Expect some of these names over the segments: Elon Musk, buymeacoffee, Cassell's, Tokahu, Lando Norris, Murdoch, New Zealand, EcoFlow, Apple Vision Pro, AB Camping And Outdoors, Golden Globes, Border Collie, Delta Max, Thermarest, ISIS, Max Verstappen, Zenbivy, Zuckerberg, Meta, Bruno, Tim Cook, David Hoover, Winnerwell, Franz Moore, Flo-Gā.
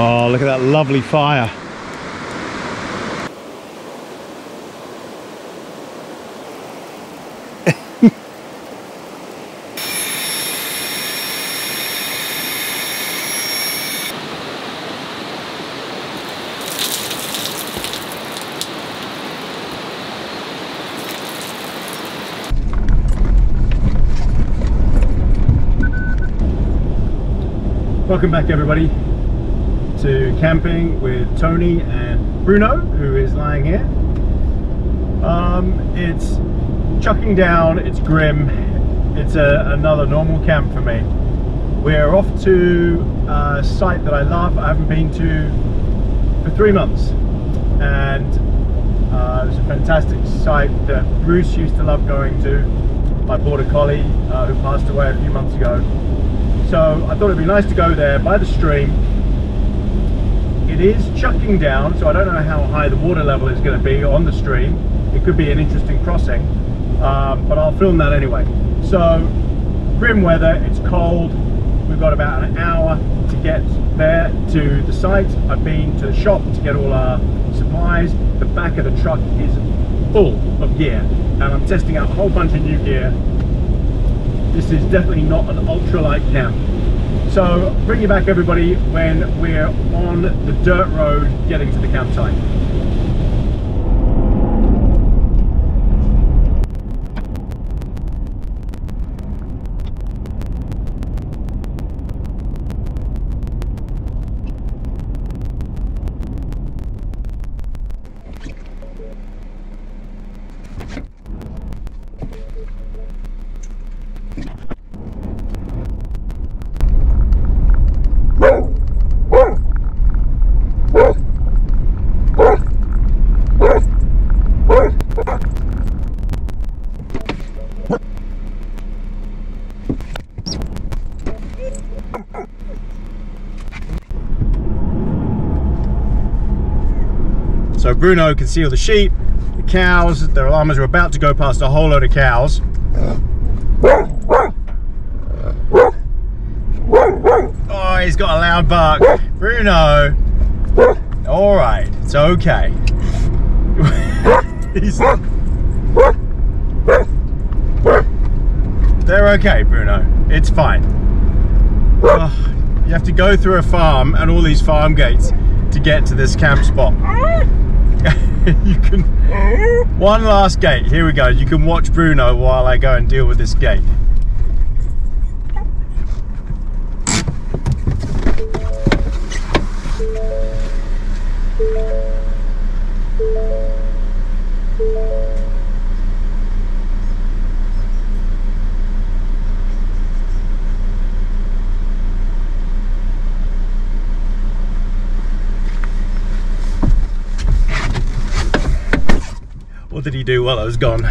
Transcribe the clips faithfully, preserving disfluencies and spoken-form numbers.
Oh, look at that lovely fire. Welcome back, everybody, to camping with Tony and Bruno, who is lying here. Um, it's chucking down, it's grim, it's a, another normal camp for me. We're off to a site that I love, I haven't been to for three months. And uh, it's a fantastic site that Bruce used to love going to, my border collie uh, who passed away a few months ago. So I thought it'd be nice to go there by the stream. It is chucking down, so I don't know how high the water level is going to be on the stream. It could be an interesting crossing, um, but I'll film that anyway. So grim weather, it's cold. We've got about an hour to get there to the site. I've been to the shop to get all our supplies. The back of the truck is full of gear, and I'm testing out a whole bunch of new gear. This is definitely not an ultralight camp. So bring you back, everybody, when we're on the dirt road getting to the campsite. So Bruno can see all the sheep, the cows, the llamas are about to go past a whole load of cows. Oh, he's got a loud bark. Bruno. All right, it's okay. he's... They're okay, Bruno. It's fine. Oh, you have to go through a farm and all these farm gates to get to this camp spot. You can, one last gate, here we go, you can watch Bruno while I go and deal with this gate. What did he do while I was gone?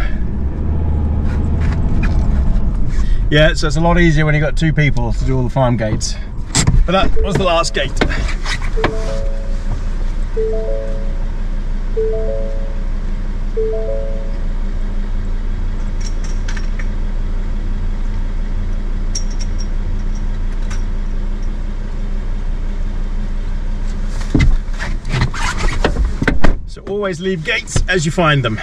Yeah, so it's a lot easier when you've got two people to do all the farm gates. But that was the last gate. Always leave gates as you find them.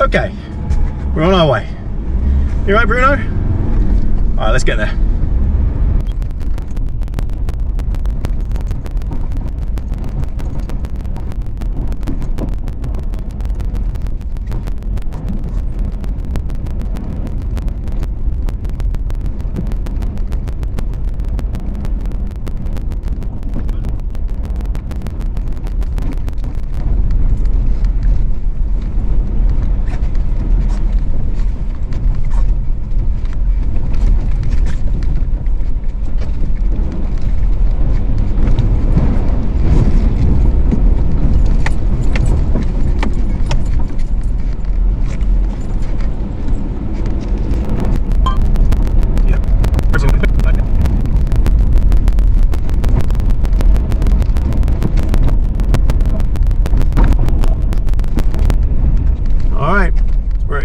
Okay, we're on our way. You right, Bruno? All right, let's get there.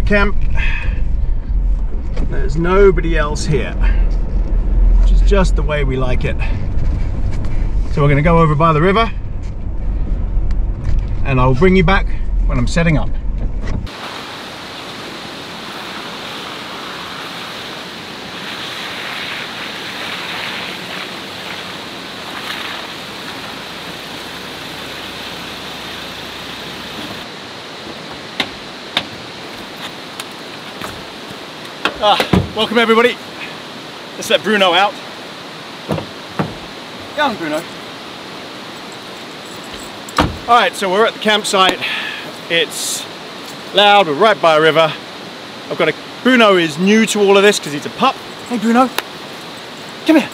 Camp. There's There's nobody else here, which is just the way we like it. So we're going to go over by the river and I'll bring you back when I'm setting up. Uh, welcome everybody. Let's let Bruno out. Young Bruno. Alright, so we're at the campsite. It's loud, we're right by a river. I've got a... Bruno is new to all of this because he's a pup. Hey Bruno, come here.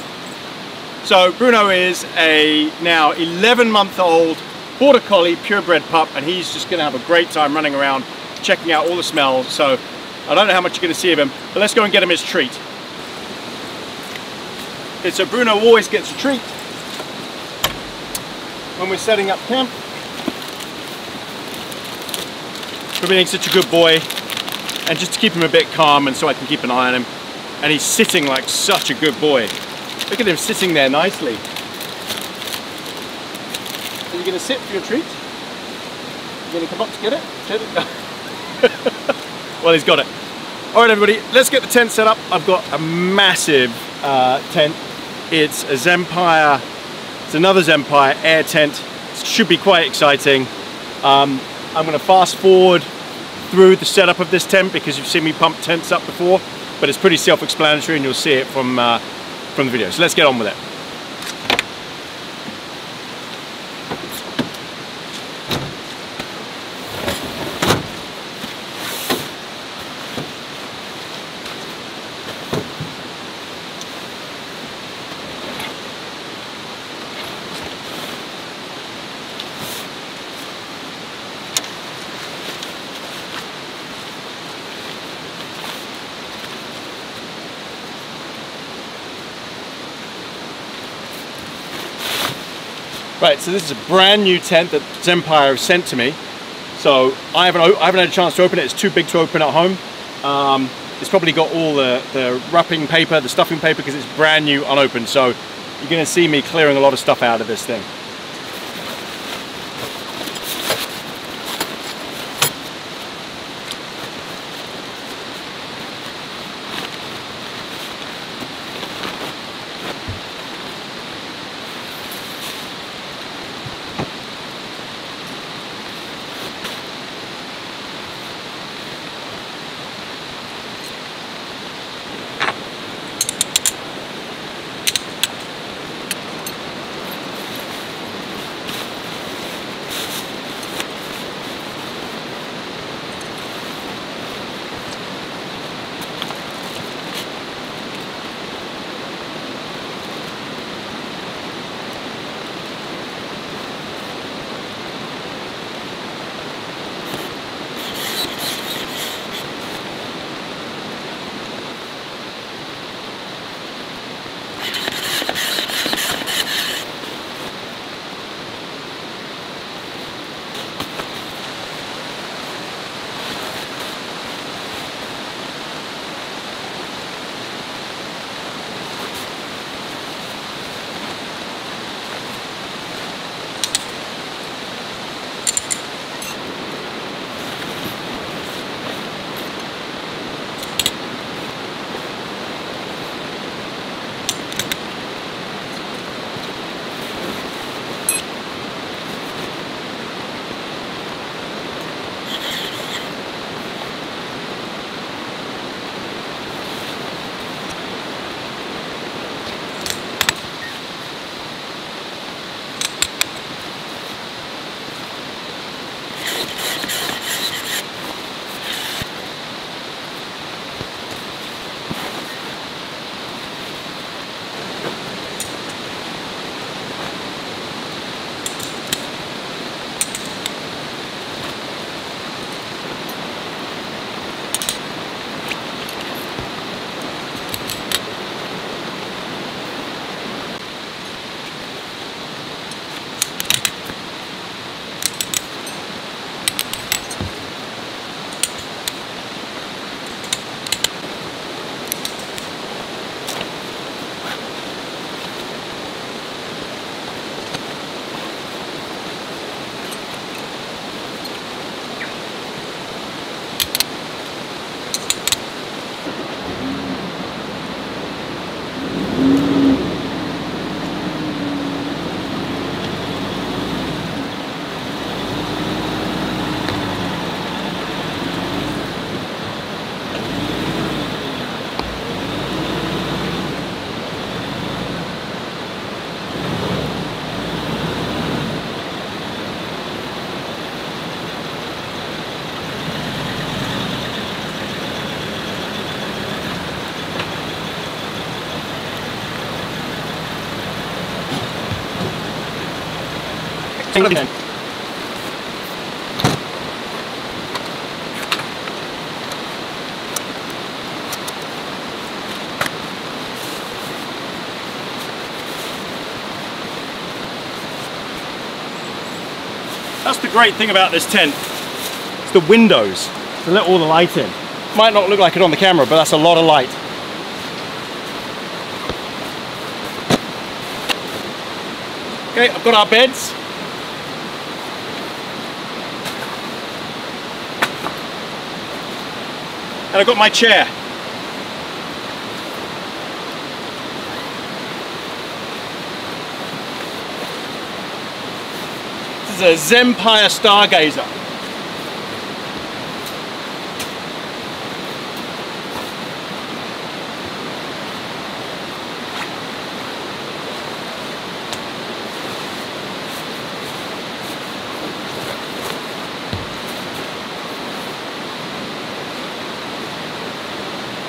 So Bruno is a now eleven month old Border Collie purebred pup, and he's just going to have a great time running around, checking out all the smells. So I don't know how much you're going to see of him, but let's go and get him his treat. Okay, so Bruno always gets a treat when we're setting up camp. For being such a good boy, and just to keep him a bit calm, and so I can keep an eye on him. And he's sitting like such a good boy. Look at him sitting there nicely. Are you going to sit for your treat? You're going to come up to get it? Get it? Well, he's got it. All right, everybody, let's get the tent set up. I've got a massive uh, tent. It's a Zenbivy, it's another Zenbivy air tent. It should be quite exciting. Um, I'm gonna fast forward through the setup of this tent because you've seen me pump tents up before, but it's pretty self-explanatory and you'll see it from, uh, from the video. So let's get on with it. Right, so this is a brand new tent that Zenbivy have sent to me. So I haven't, I haven't had a chance to open it. It's too big to open at home. Um, it's probably got all the, the wrapping paper, the stuffing paper, because it's brand new, unopened. So you're gonna see me clearing a lot of stuff out of this thing. Thank you. That's the great thing about this tent. It's the windows to let all the light in. Might not look like it on the camera, but that's a lot of light. Okay, I've got our beds. And I've got my chair. A Zenbivy Stargazer. All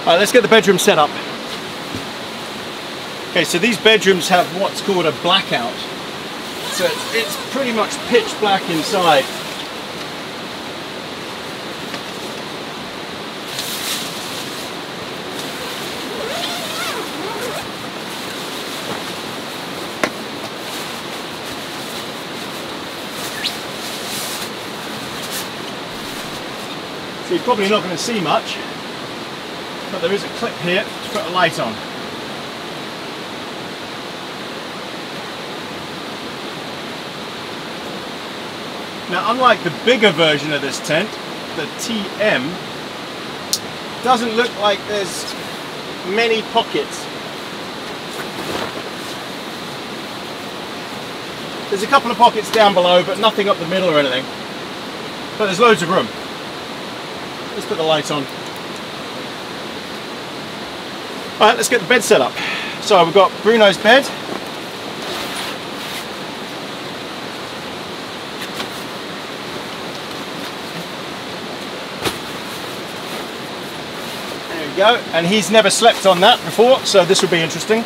right, let's get the bedroom set up. Okay, so these bedrooms have what's called a blackout. So it's, it's pretty much pitch black inside. So you're probably not going to see much, but there is a clip here to put a light on. Now, unlike the bigger version of this tent, the T M, doesn't look like there's many pockets. There's a couple of pockets down below, but nothing up the middle or anything. But there's loads of room. Let's put the light on. All right, let's get the bed set up. So we've got Bruno's bed. Go, and he's never slept on that before, so this will be interesting.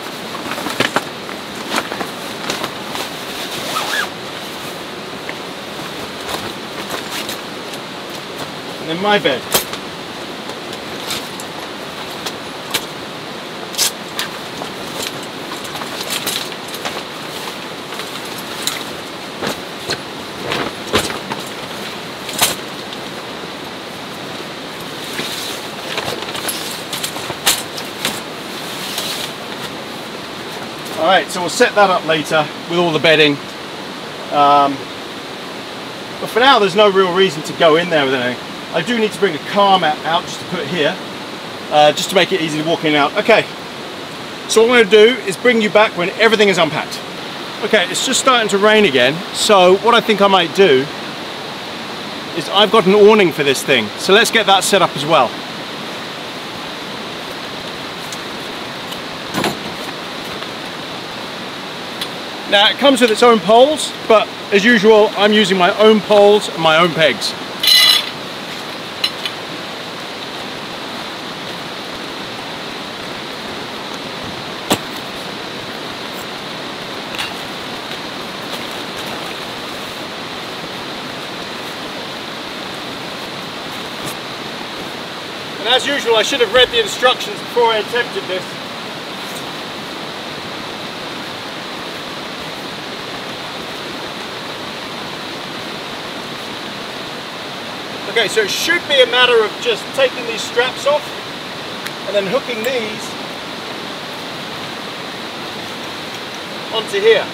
And then my bed. Alright, so we'll set that up later with all the bedding. Um, but for now, there's no real reason to go in there with anything. I do need to bring a car mat out just to put here, uh, just to make it easy to walk in and out. Okay, so what I'm going to do is bring you back when everything is unpacked. Okay, it's just starting to rain again, so what I think I might do is I've got an awning for this thing, so let's get that set up as well. Now, it comes with its own poles, but as usual, I'm using my own poles and my own pegs. And as usual, I should have read the instructions before I attempted this. Okay, so it should be a matter of just taking these straps off and then hooking these onto here.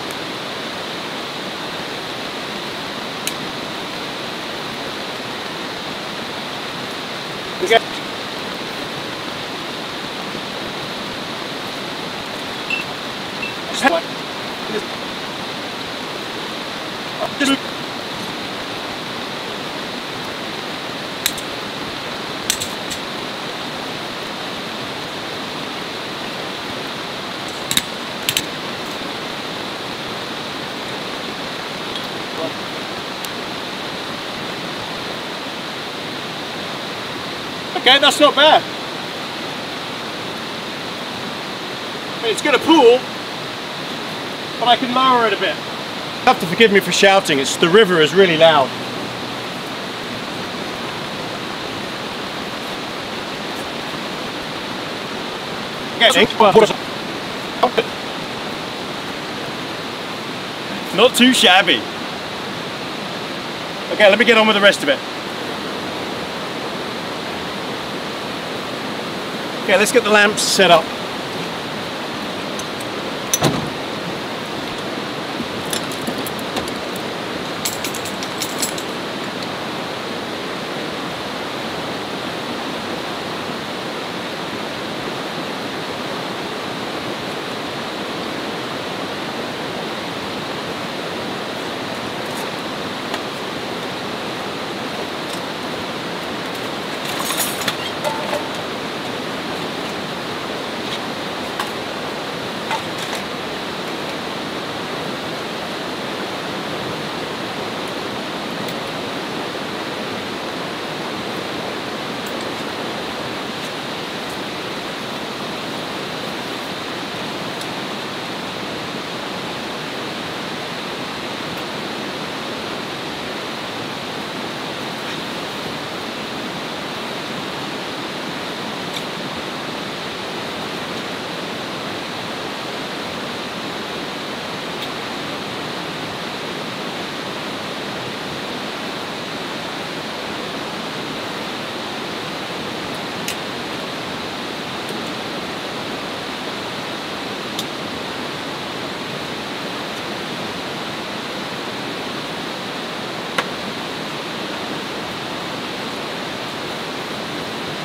Okay, that's not bad. I mean, it's going to pull, but I can lower it a bit. You have to forgive me for shouting, it's the river is really loud. Not too shabby. Okay, let me get on with the rest of it. Okay, let's get the lamps set up.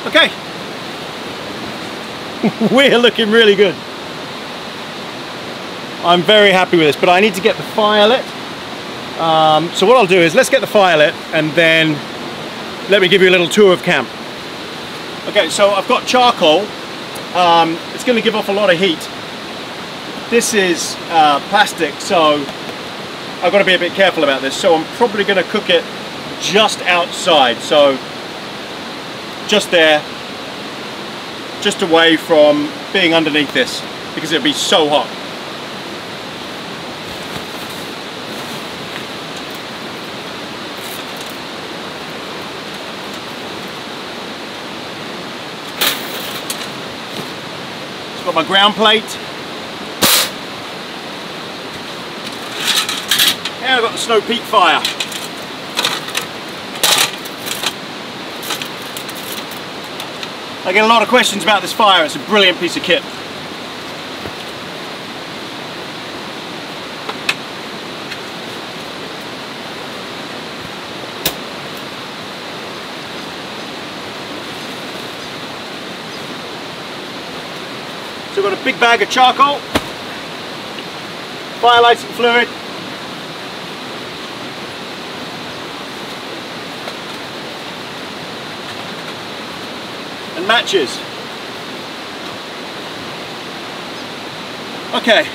Okay, we're looking really good. I'm very happy with this, but I need to get the fire lit. Um, so what I'll do is, let's get the fire lit and then let me give you a little tour of camp. Okay, so I've got charcoal. Um, it's going to give off a lot of heat. This is uh, plastic, so I've got to be a bit careful about this. So I'm probably going to cook it just outside. So just there, just away from being underneath this, because it'd be so hot. It's got my ground plate. And I've got the Snow Peak fire. I get a lot of questions about this fire. It's a brilliant piece of kit. So we've got a big bag of charcoal, fire lighting fluid, matches. Okay,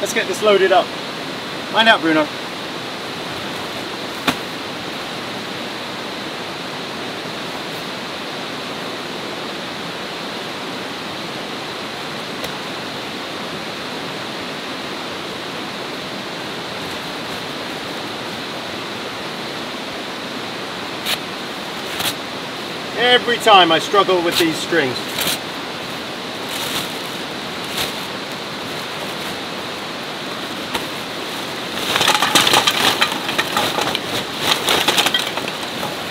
let's get this loaded up. Line up, Bruno. Every time I struggle with these strings.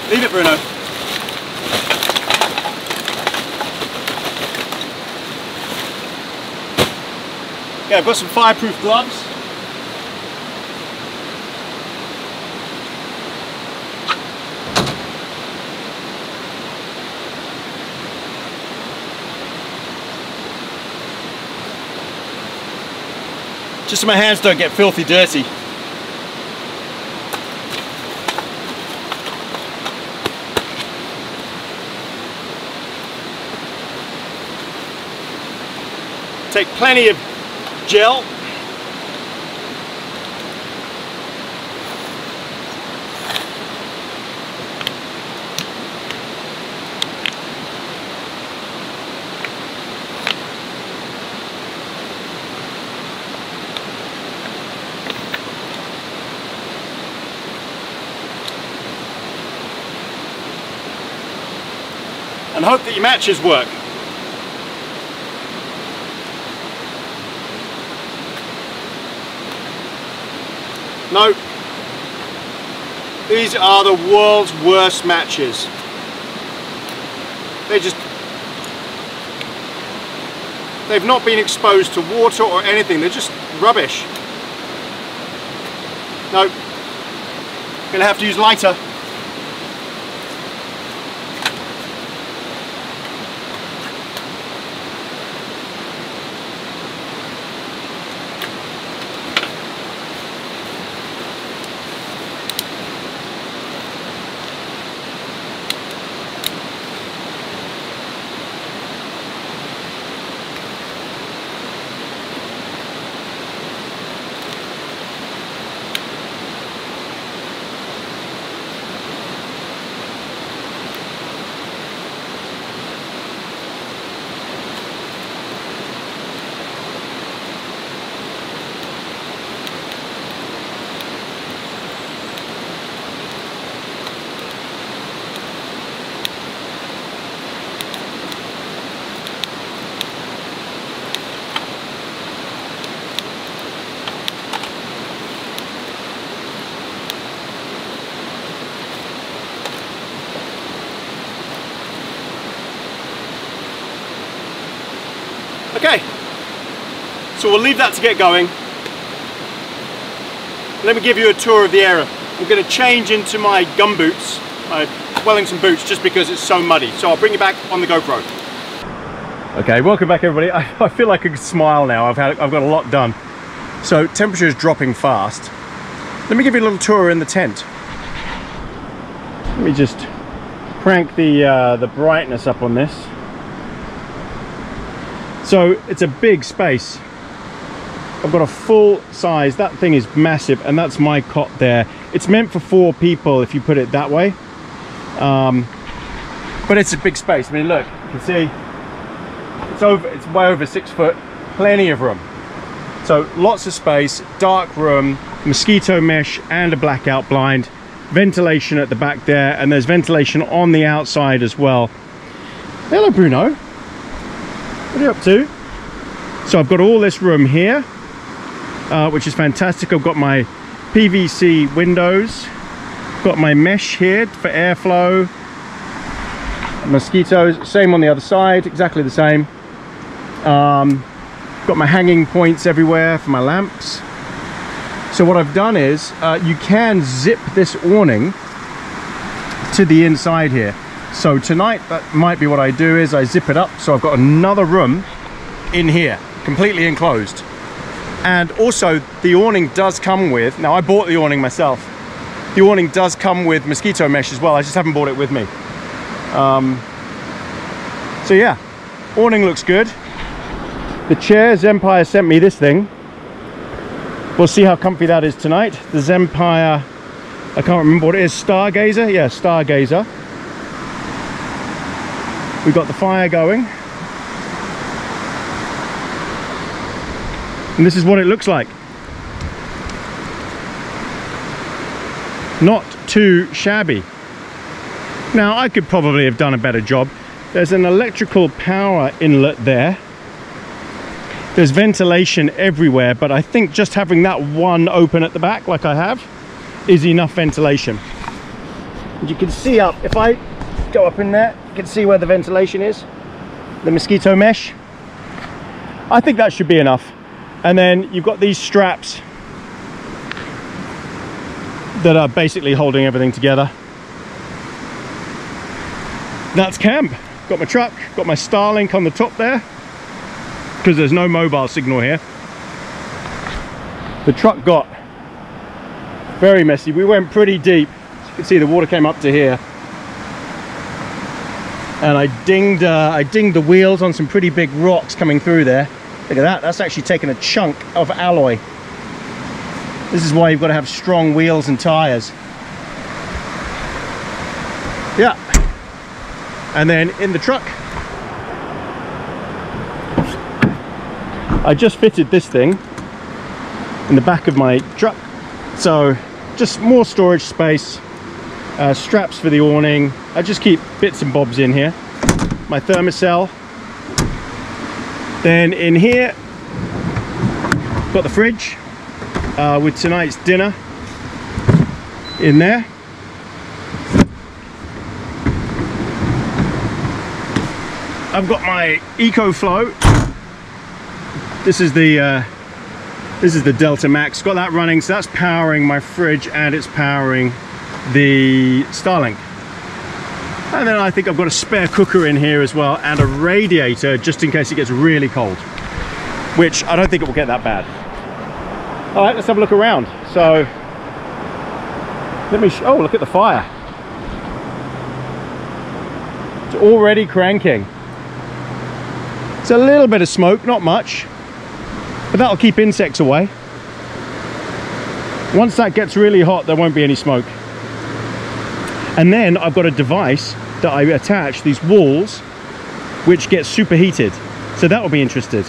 Leave it, Bruno. Okay, I've got some fireproof gloves. Just so my hands don't get filthy dirty. Take plenty of gel. and hope that your matches work. No, these are the world's worst matches. They just, they've not been exposed to water or anything, they're just rubbish. No, gonna have to use lighter. Okay, so we'll leave that to get going. Let me give you a tour of the area. I'm going to change into my gum boots, my Wellington boots, just because it's so muddy. So I'll bring you back on the GoPro. Okay, welcome back everybody. I, I feel like I could smile now. I've, had, I've got a lot done. So temperature is dropping fast. Let me give you a little tour in the tent. Let me just crank the, uh, the brightness up on this. So it's a big space. I've got a full size, that thing is massive, and that's my cot there. It's meant for four people if you put it that way. Um, but it's a big space. I mean, look, you can see it's over, it's way over six foot, plenty of room. So lots of space, dark room, mosquito mesh and a blackout blind, ventilation at the back there, and there's ventilation on the outside as well. Hello, Bruno. What are you up to? So I've got all this room here, uh, which is fantastic. I've got my P V C windows, got my mesh here for airflow, mosquitoes, same on the other side, exactly the same. Um, got my hanging points everywhere for my lamps. So what I've done is, uh, you can zip this awning to the inside here. So tonight, that might be what I do, is I zip it up, so I've got another room in here, completely enclosed. And also, the awning does come with, now I bought the awning myself, the awning does come with mosquito mesh as well, I just haven't bought it with me. Um, so yeah, awning looks good. The chairs, Empire sent me this thing. We'll see how comfy that is tonight. The Empire, I can't remember what it is, Stargazer? Yeah, Stargazer. We've got the fire going. And this is what it looks like. Not too shabby. Now, I could probably have done a better job. There's an electrical power inlet there. There's ventilation everywhere, but I think just having that one open at the back, like I have, is enough ventilation. And you can see up, if I go up in there, you can see where the ventilation is, the mosquito mesh. I think that should be enough. And then you've got these straps that are basically holding everything together. That's camp. Got my truck, got my Starlink on the top there, because there's no mobile signal here. The truck got very messy. We went pretty deep. As you can see, the water came up to here. And I dinged, uh, I dinged the wheels on some pretty big rocks coming through there. Look at that, that's actually taken a chunk of alloy. This is why you've got to have strong wheels and tyres. Yeah. And then in the truck, I just fitted this thing in the back of my truck. So just more storage space. Uh, straps for the awning. I just keep bits and bobs in here. my thermocell. Then in here, got the fridge uh, with tonight's dinner in there. I've got my EcoFlow. This is the uh, this is the Delta Max. Got that running, so that's powering my fridge and it's powering the Starlink. And then I think I've got a spare cooker in here as well and a radiator just in case it gets really cold, which I don't think it will get that bad. All right, let's have a look around. So let me. Sh oh, look at the fire. It's already cranking. It's a little bit of smoke, not much, but that'll keep insects away. Once that gets really hot, there won't be any smoke. And then I've got a device that I attach these walls, which gets superheated. So that will be interested,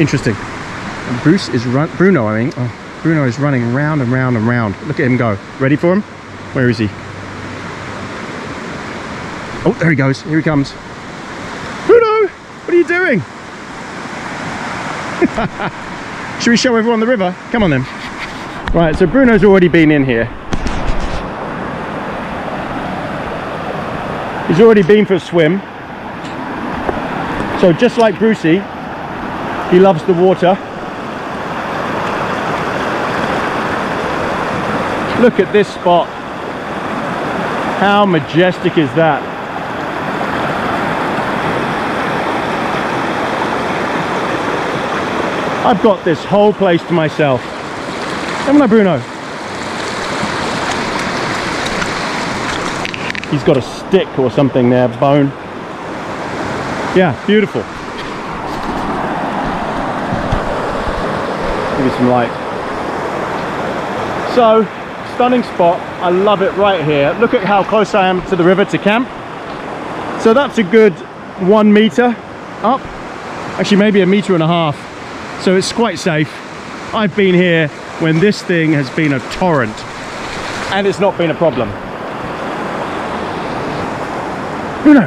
interesting. And Bruce is run, Bruno, I mean, oh, Bruno is running round and round and round. Look at him go. Ready for him? Where is he? Oh, there he goes. Here he comes. Bruno, what are you doing? Should we show everyone the river? Come on then. Right, so Bruno's already been in here. He's already been for a swim. So just like Brucey, he loves the water. Look at this spot. How majestic is that? I've got this whole place to myself. Haven't I, Bruno? He's got a stick or something there, bone. Yeah, beautiful. Give you some light. So, stunning spot. I love it right here. Look at how close I am to the river to camp. So that's a good one meter up. Actually, maybe a meter and a half. So it's quite safe. I've been here when this thing has been a torrent and it's not been a problem. Bruno,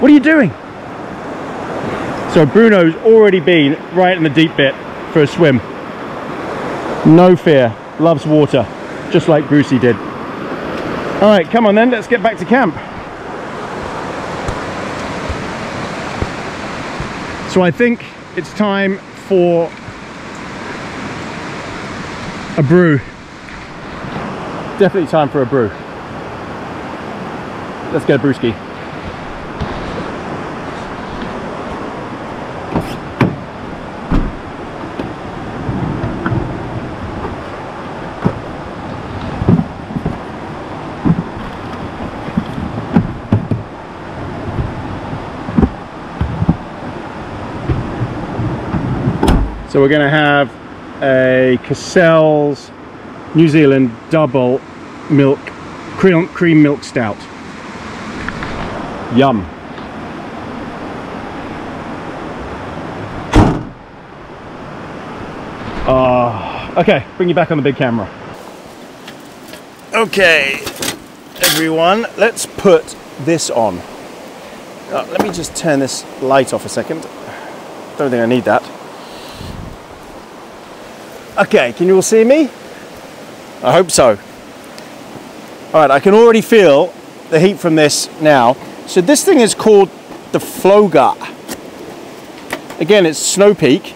what are you doing? So Bruno's already been right in the deep bit for a swim. No fear, loves water, just like Brucey did. All right, come on then, let's get back to camp. So I think it's time for a brew. Definitely time for a brew. Let's get a brewski. So we're going to have a Cassell's New Zealand double milk cream, cream milk stout. Yum. Uh, okay, bring you back on the big camera. Okay, everyone, let's put this on. Uh, let me just turn this light off a second. Don't think I need that. Okay, can you all see me? I hope so. All right, I can already feel the heat from this now. So this thing is called the Flo-Gā. Again, it's Snow Peak.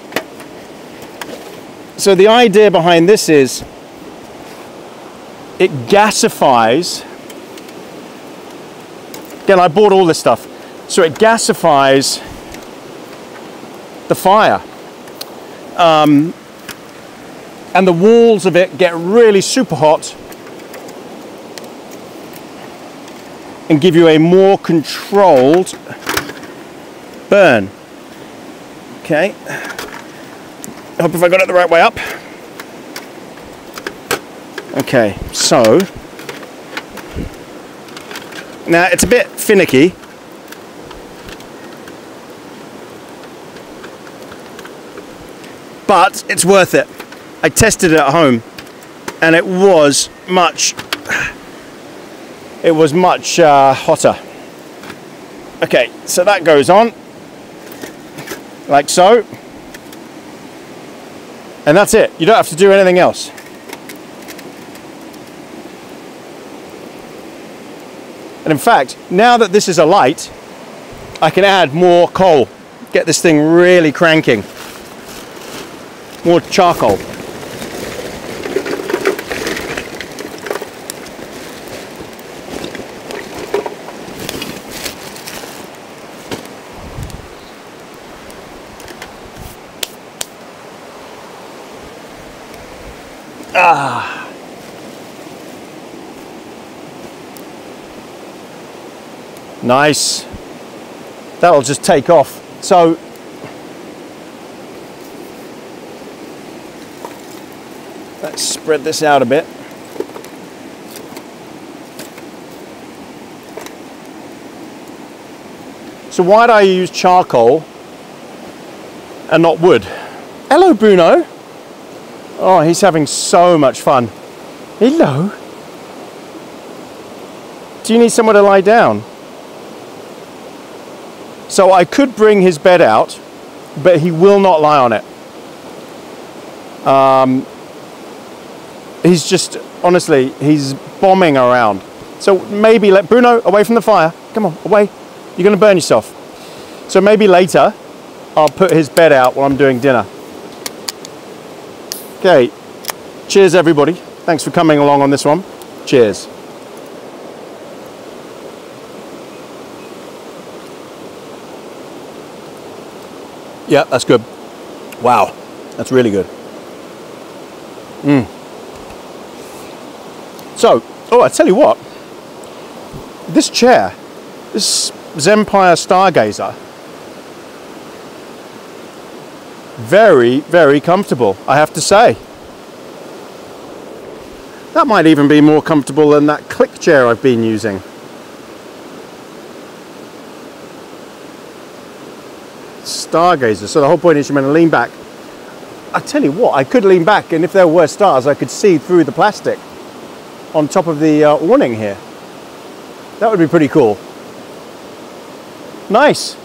So the idea behind this is it gasifies. Again, I bought all this stuff. So it gasifies the fire. Um, and the walls of it get really super hot and give you a more controlled burn. Okay, I hope if I got it the right way up. Okay, so now it's a bit finicky. But it's worth it. I tested it at home, and it was much, it was much uh, hotter. Okay, so that goes on like so, and that's it. You don't have to do anything else. And in fact, now that this is a light, I can add more coal, get this thing really cranking, more charcoal. Ah. Nice. That'll just take off. So let's spread this out a bit. So why do I use charcoal and not wood? Hello, Bruno. Oh, he's having so much fun. Hello. Do you need somewhere to lie down? So I could bring his bed out, but he will not lie on it. Um, he's just, honestly, he's bombing around. So maybe let Bruno away from the fire. Come on, away. You're gonna burn yourself. So maybe later, I'll put his bed out while I'm doing dinner. Okay, cheers everybody. Thanks for coming along on this one. Cheers. Yeah, that's good. Wow, that's really good. Mm. So, oh, I tell you what, this chair, this Zenbivy Stargazer, very, very comfortable, I have to say. That might even be more comfortable than that click chair I've been using. Stargazer, so the whole point is you're meant to lean back. I tell you what, I could lean back, and if there were stars, I could see through the plastic on top of the uh, awning here. That would be pretty cool. Nice.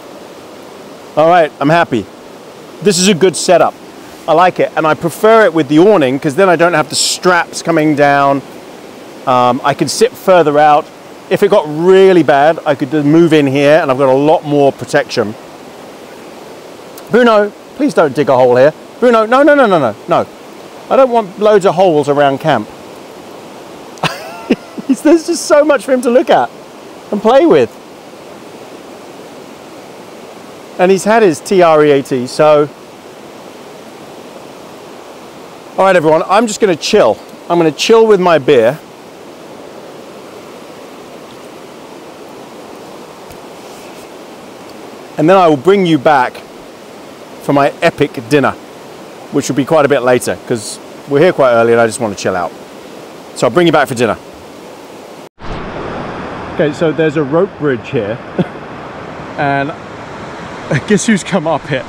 All right, I'm happy. This is a good setup. I like it, and I prefer it with the awning because then I don't have the straps coming down. Um, I can sit further out. If it got really bad, I could move in here and I've got a lot more protection. Bruno, please don't dig a hole here. Bruno, no, no, no, no, no, no. I don't want loads of holes around camp. There's just so much for him to look at and play with. And he's had his T R E A T, so. All right, everyone, I'm just gonna chill. I'm gonna chill with my beer. And then I will bring you back for my epic dinner, which will be quite a bit later, because we're here quite early and I just wanna chill out. So I'll bring you back for dinner. Okay, so there's a rope bridge here, and guess who's come up here?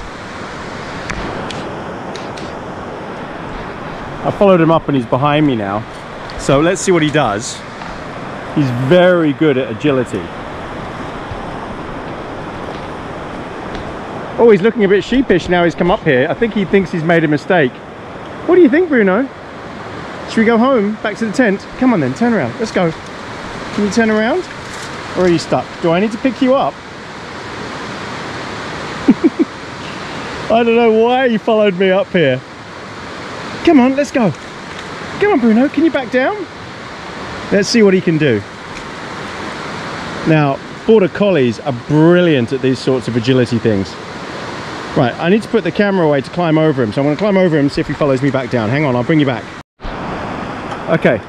I followed him up and he's behind me now. So let's see what he does. He's very good at agility. Oh, he's looking a bit sheepish now he's come up here. I think he thinks he's made a mistake. What do you think, Bruno? Should we go home, back to the tent? Come on then, turn around, let's go. Can you turn around? Or are you stuck? Do I need to pick you up? I don't know why you followed me up here. Come on, let's go. Come on, Bruno, can you back down? Let's see what he can do. Now, border collies are brilliant at these sorts of agility things. Right, I need to put the camera away to climb over him. So I'm gonna climb over him, see if he follows me back down. Hang on, I'll bring you back. Okay,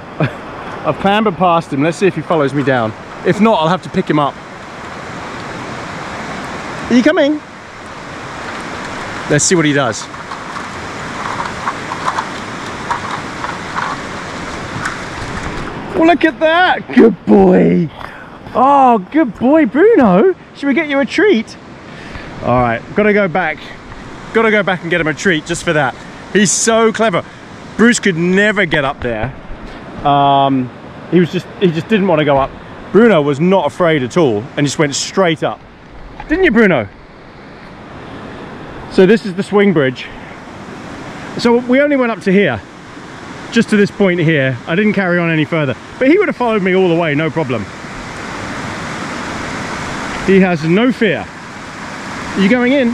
I've clambered past him. Let's see if he follows me down. If not, I'll have to pick him up. Are you coming? Let's see what he does. Well, look at that! Good boy! Oh, good boy, Bruno! Should we get you a treat? Alright, gotta go back. Gotta go back and get him a treat just for that. He's so clever. Bruce could never get up there. Um, he was just, he just didn't want to go up. Bruno was not afraid at all and just went straight up. didn't you, Bruno? So this is the swing bridge. So we only went up to here, just to this point here. I didn't carry on any further, but he would have followed me all the way, no problem. He has no fear. Are you going in?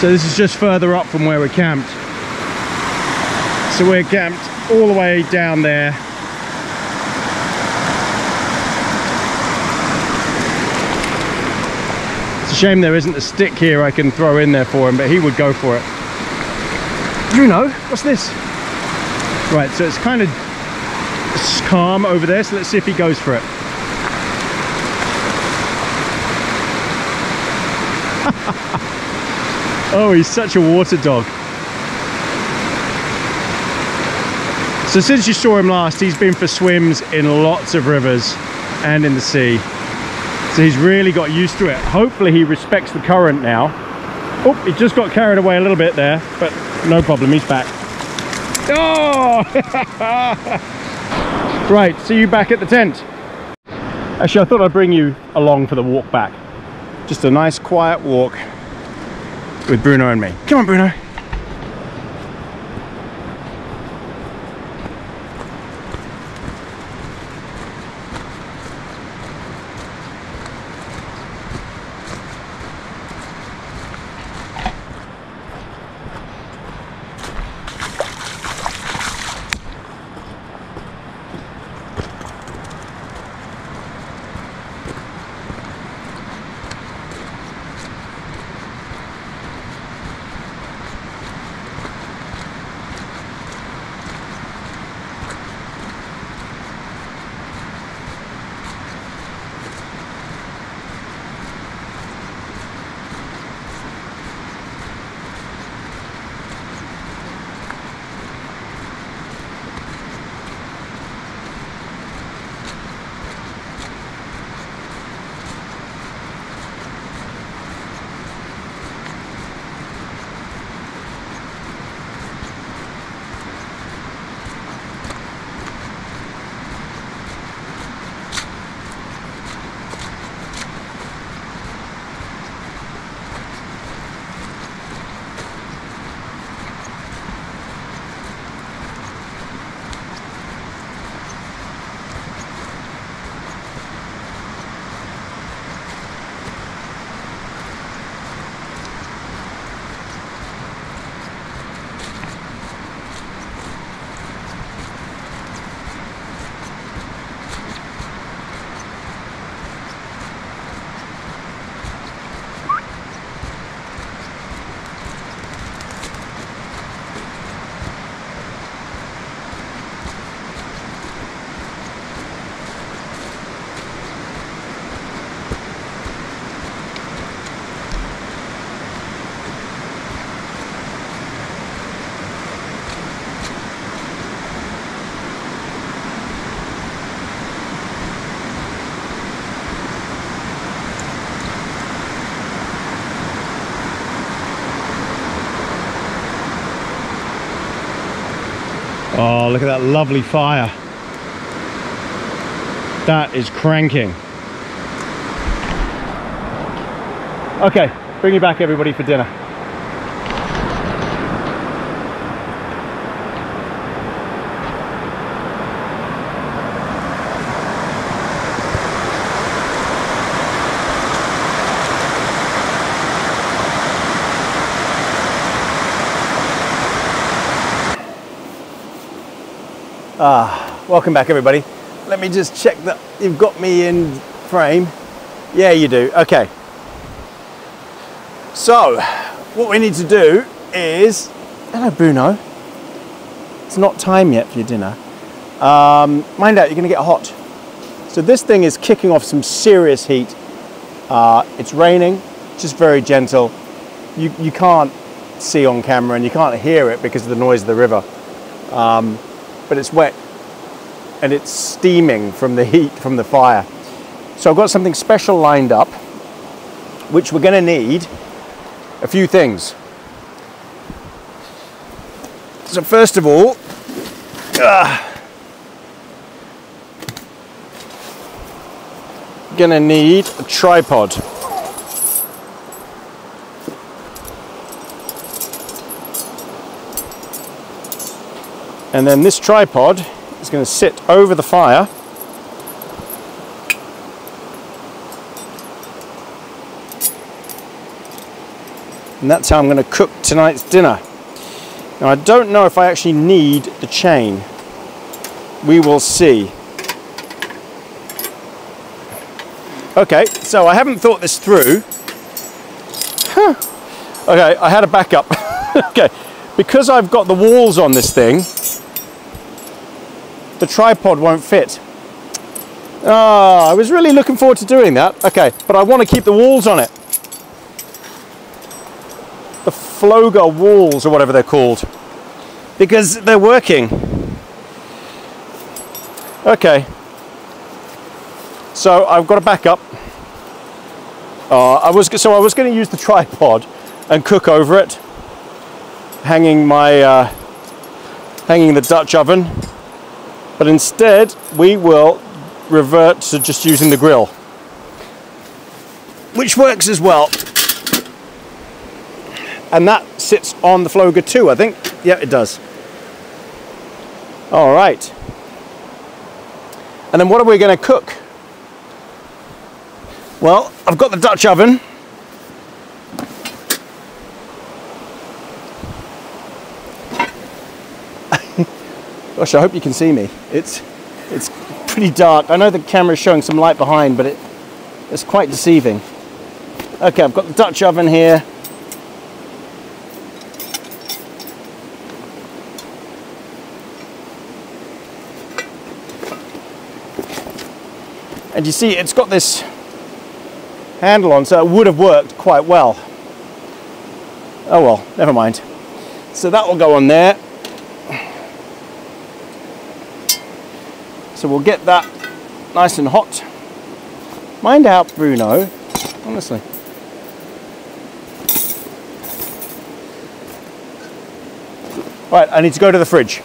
So this is just further up from where we're camped. So we're camped all the way down there. It's a shame there isn't a stick here I can throw in there for him, but he would go for it. Bruno, what's this? Right, so it's kind of calm over there, so let's see if he goes for it. Oh, he's such a water dog. So since you saw him last, he's been for swims in lots of rivers and in the sea. So he's really got used to it. Hopefully he respects the current now. Oh, he just got carried away a little bit there, but no problem, he's back. Oh! Right, see you back at the tent. Actually, I thought I'd bring you along for the walk back. Just a nice quiet walk with Bruno and me. Come on, Bruno. Oh, look at that lovely fire. That is cranking. Okay, bring you back everybody for dinner. Ah, welcome back everybody. Let me just check that you've got me in frame. Yeah, you do. Okay. So, what we need to do is... Hello, Bruno. It's not time yet for your dinner. Um, mind out, you're going to get hot. So this thing is kicking off some serious heat. Uh, it's raining, just very gentle. You, you can't see on camera and you can't hear it because of the noise of the river. Um, but it's wet and it's steaming from the heat from the fire. So I've got something special lined up, which we're going to need a few things. So first of all, Uh, gonna need a tripod. And then this tripod is going to sit over the fire. And that's how I'm going to cook tonight's dinner. Now I don't know if I actually need the chain. We will see. Okay, so I haven't thought this through. Huh. Okay, I had a backup. Okay, because I've got the walls on this thing, the tripod won't fit. Ah, I was really looking forward to doing that. Okay, but I want to keep the walls on it. The Flo-Gā walls or whatever they're called, because they're working. Okay. So I've got a backup. Uh, I was so I was going to use the tripod and cook over it, hanging my uh, hanging the Dutch oven. But instead, we will revert to just using the grill, which works as well. And that sits on the Flo-Gā too, I think. Yeah, it does. All right. And then what are we going to cook? Well, I've got the Dutch oven. Gosh, I hope you can see me. It's it's pretty dark. I know the camera's showing some light behind, but it it's quite deceiving. Okay, I've got the Dutch oven here. And you see, it's got this handle on, so it would have worked quite well. Oh well, never mind. So that will go on there. So we'll get that nice and hot. Mind out, Bruno, honestly. Right, I need to go to the fridge.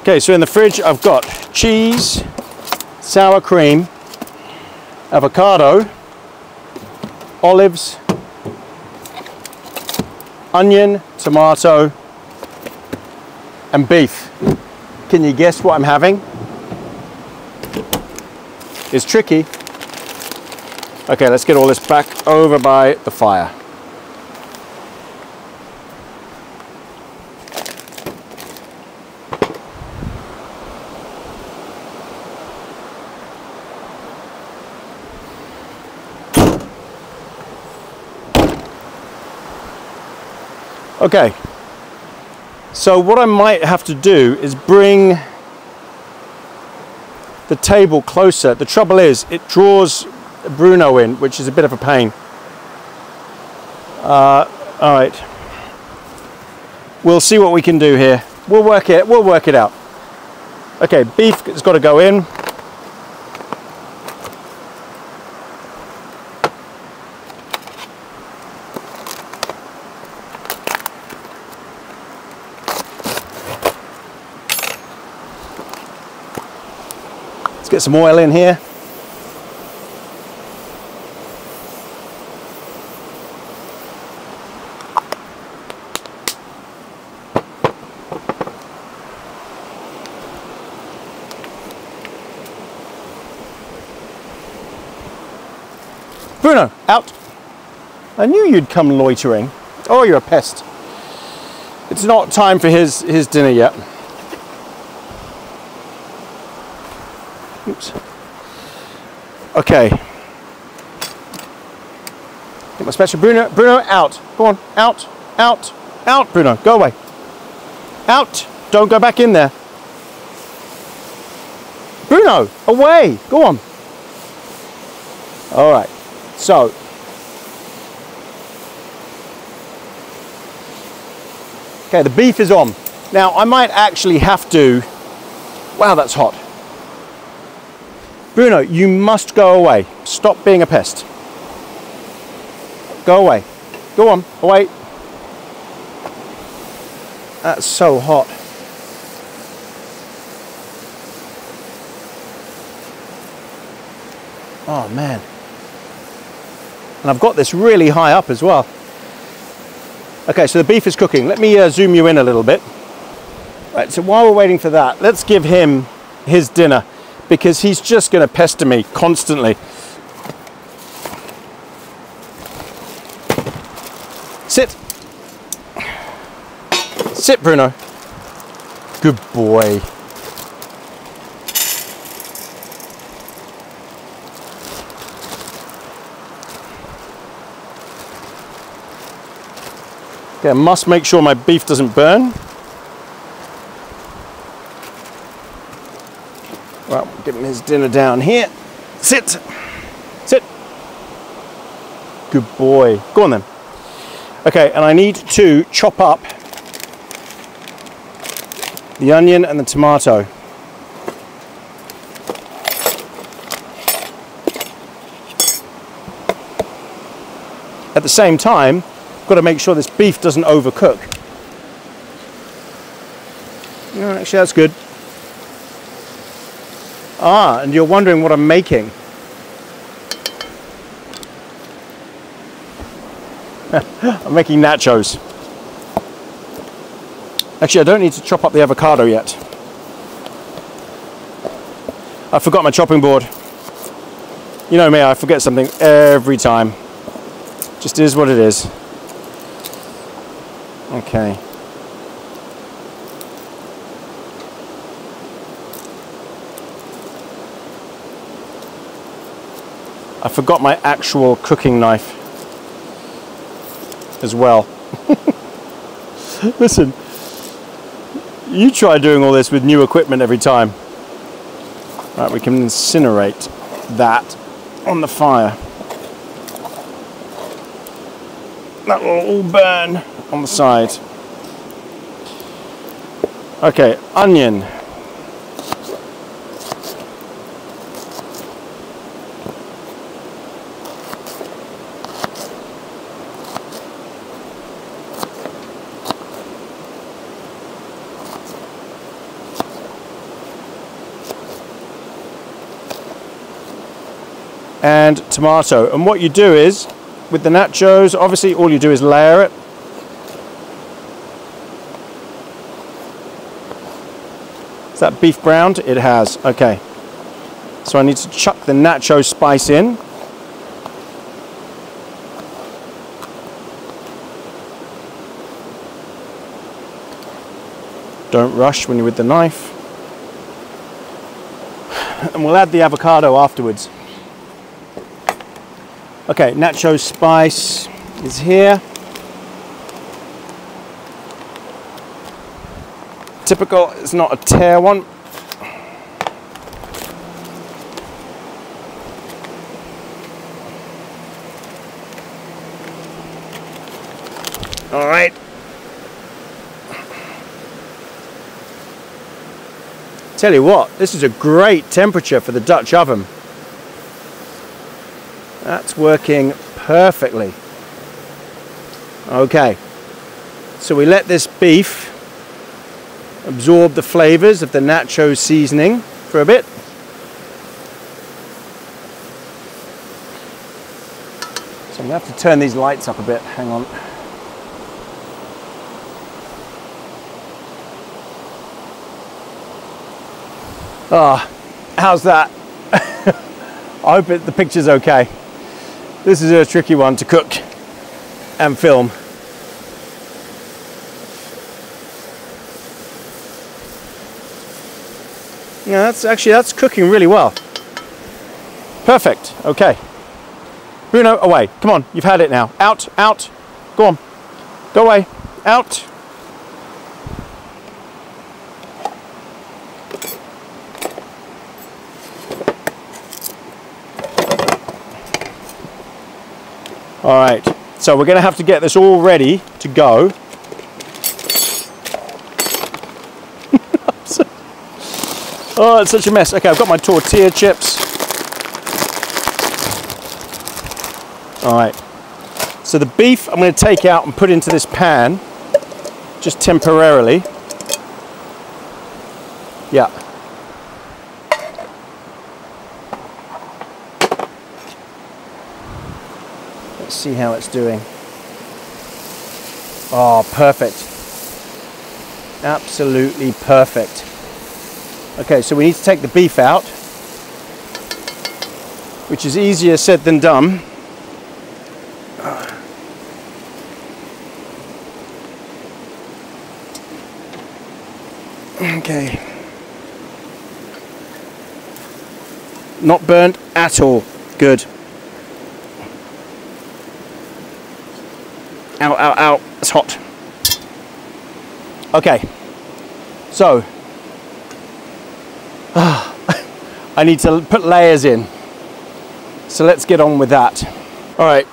Okay, so in the fridge I've got cheese, sour cream, avocado, olives, onion, tomato, and beef. Can you guess what I'm having? It's tricky. Okay, let's get all this back over by the fire. Okay, so what I might have to do is bring the table closer. The trouble is, it draws Bruno in, which is a bit of a pain. Uh, all right, we'll see what we can do here. We'll work it. We'll work it out. Okay, beef has got to go in. Get some oil in here. Bruno, out. I knew you'd come loitering. Oh, you're a pest. It's not time for his, his dinner yet. Oops. Okay. Get my special Bruno. Bruno, out. Go on. Out. Out. Out, Bruno. Go away. Out. Don't go back in there. Bruno, away. Go on. All right. So. Okay, the beef is on. Now, I might actually have to... Wow, that's hot. Bruno, you must go away. Stop being a pest. Go away. Go on, away. That's so hot. Oh man. And I've got this really high up as well. Okay, so the beef is cooking. Let me uh, zoom you in a little bit. Right, so while we're waiting for that, let's give him his dinner because he's just gonna pester me constantly. Sit. Sit, Bruno. Good boy. Okay, I must make sure my beef doesn't burn. Well, give him his dinner down here. Sit, sit. Good boy. Go on then. Okay, and I need to chop up the onion and the tomato. At the same time, got to make sure this beef doesn't overcook. No, actually, that's good. Ah, and you're wondering what I'm making. I'm making nachos. Actually, I don't need to chop up the avocado yet. I forgot my chopping board. You know me, I forget something every time. Just is what it is. Okay. I forgot my actual cooking knife as well. Listen, you try doing all this with new equipment every time. Right, we can incinerate that on the fire. That will all burn on the side. Okay, onion. And tomato. And what you do is, with the nachos, obviously all you do is layer it. Is that beef browned? It has. Okay. So I need to chuck the nacho spice in. Don't rush when you're with the knife. And we'll add the avocado afterwards. Okay, nacho spice is here. Typical, it's not a tear one. All right. Tell you what, this is a great temperature for the Dutch oven. That's working perfectly. Okay, so we let this beef absorb the flavors of the nacho seasoning for a bit. So I'm gonna have to turn these lights up a bit, hang on. Ah, oh, how's that? I hope it, the picture's okay. This is a tricky one to cook and film. Yeah, that's actually, that's cooking really well. Perfect, okay. Bruno, away, come on, you've had it now. Out, out, go on, go away, out. All right, so we're gonna have to get this all ready to go. Oh, it's such a mess. Okay, I've got my tortilla chips. All right, so the beef I'm going to take out and put into this pan, just temporarily. Yeah. Let's see how it's doing. Oh, perfect. Absolutely perfect. Okay, so we need to take the beef out, which is easier said than done. Okay. Not burnt at all. Good. Ow, ow, ow. It's hot. Okay. So, I need to put layers in. So let's get on with that. All right.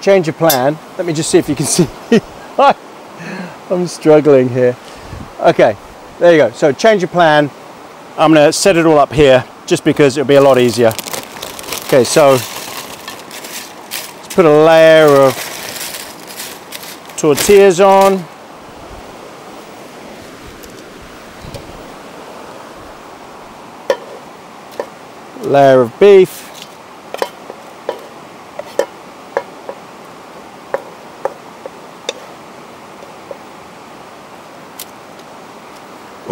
Change of plan. Let me just see if you can see. I'm struggling here. Okay. There you go. So change of plan. I'm going to set it all up here just because it'll be a lot easier. Okay. So let's put a layer of tortillas on. Layer of beef.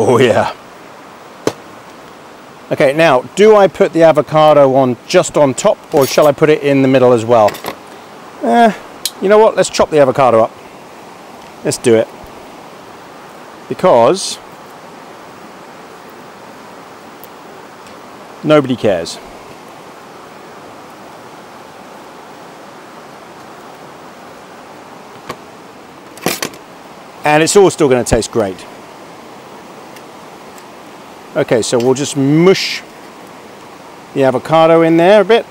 Oh yeah. Okay, now do I put the avocado on just on top, or shall I put it in the middle as well? Eh, you know what, let's chop the avocado up. Let's do it. Because nobody cares. And it's all still going to taste great. Okay, so we'll just mush the avocado in there a bit.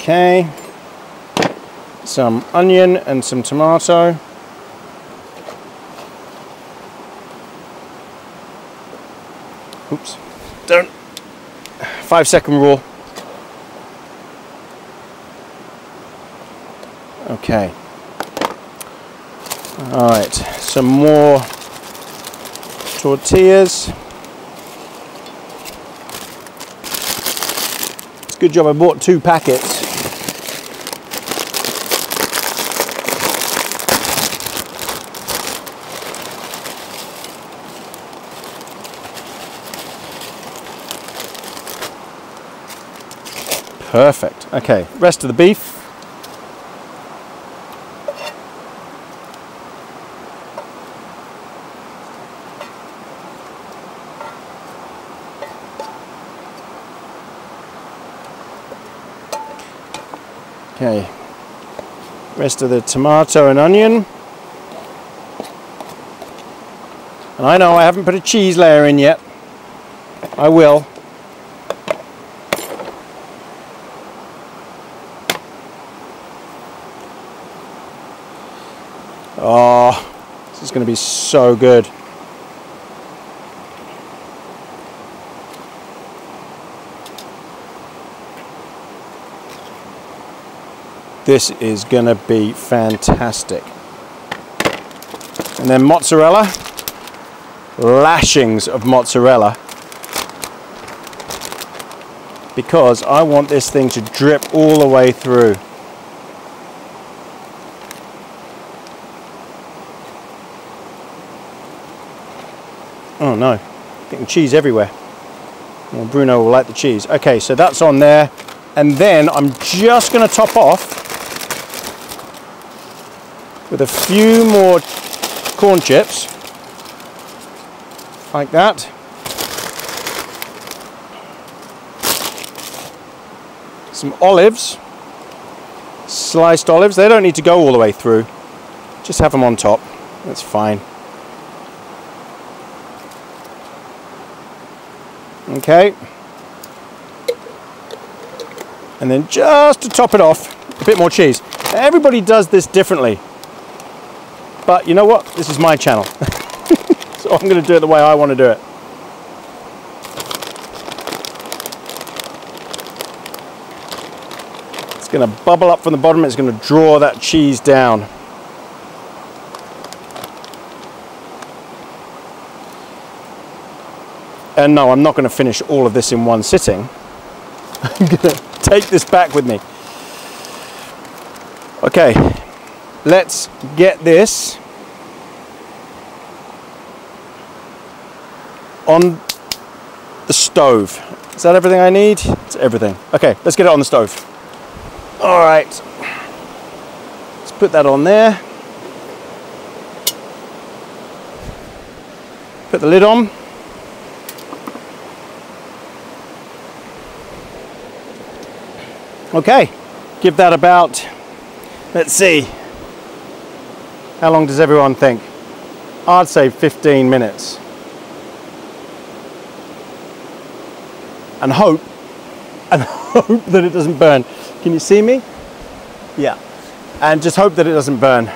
Okay. Some onion and some tomato. Oops, don't. Five second rule. Okay. All right, some more tortillas. It's a good job I bought two packets. Perfect. Okay, rest of the beef. Okay, rest of the tomato and onion. And I know I haven't put a cheese layer in yet. I will. Oh, this is going to be so good. This is going to be fantastic. And then mozzarella. Lashings of mozzarella. Because I want this thing to drip all the way through. Oh no, getting cheese everywhere. Well, Bruno will like the cheese. Okay, so that's on there. And then I'm just gonna top off with a few more corn chips, like that. Some olives, sliced olives. They don't need to go all the way through. Just have them on top, that's fine. Okay, and then just to top it off, a bit more cheese. Everybody does this differently, but you know what? This is my channel, so So I'm going to do it the way I want to do it. It's going to bubble up from the bottom. It's going to draw that cheese down. And no, I'm not going to finish all of this in one sitting. I'm going to take this back with me. Okay, let's get this on the stove. Is that everything I need? It's everything. Okay, let's get it on the stove. All right, let's put that on there. Put the lid on. Okay, give that about, let's see, how long does everyone think? I'd say fifteen minutes. And hope, and hope that it doesn't burn. Can you see me? Yeah. And just hope that it doesn't burn.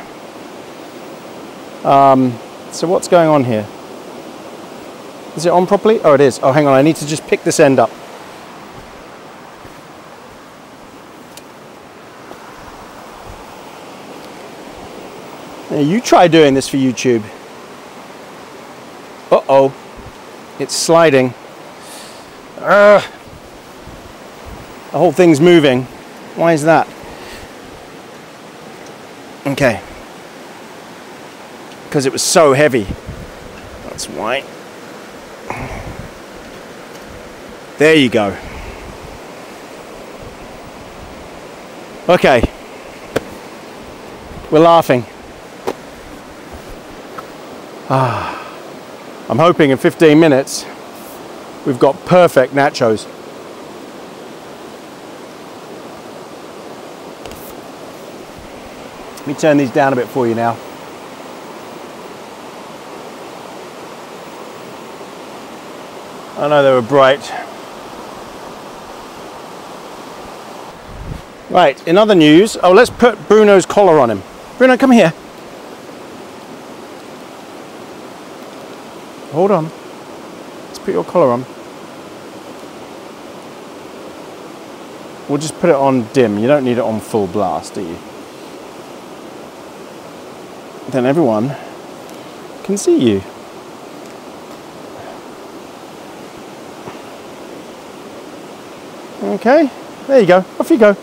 Um, so what's going on here? Is it on properly? Oh, it is. Oh, hang on, I need to just pick this end up. You try doing this for YouTube. Uh-oh, it's sliding. Ugh. The whole thing's moving. Why is that? Okay. Because it was so heavy. That's why. There you go. Okay. We're laughing. Ah, I'm hoping in fifteen minutes we've got perfect nachos. Let me turn these down a bit for you now. I know they were bright. Right, in other news, oh, let's put Bruno's collar on him. Bruno, come here. Hold on. Let's put your collar on. We'll just put it on dim. You don't need it on full blast, do you? Then everyone can see you. Okay, there you go. Off you go.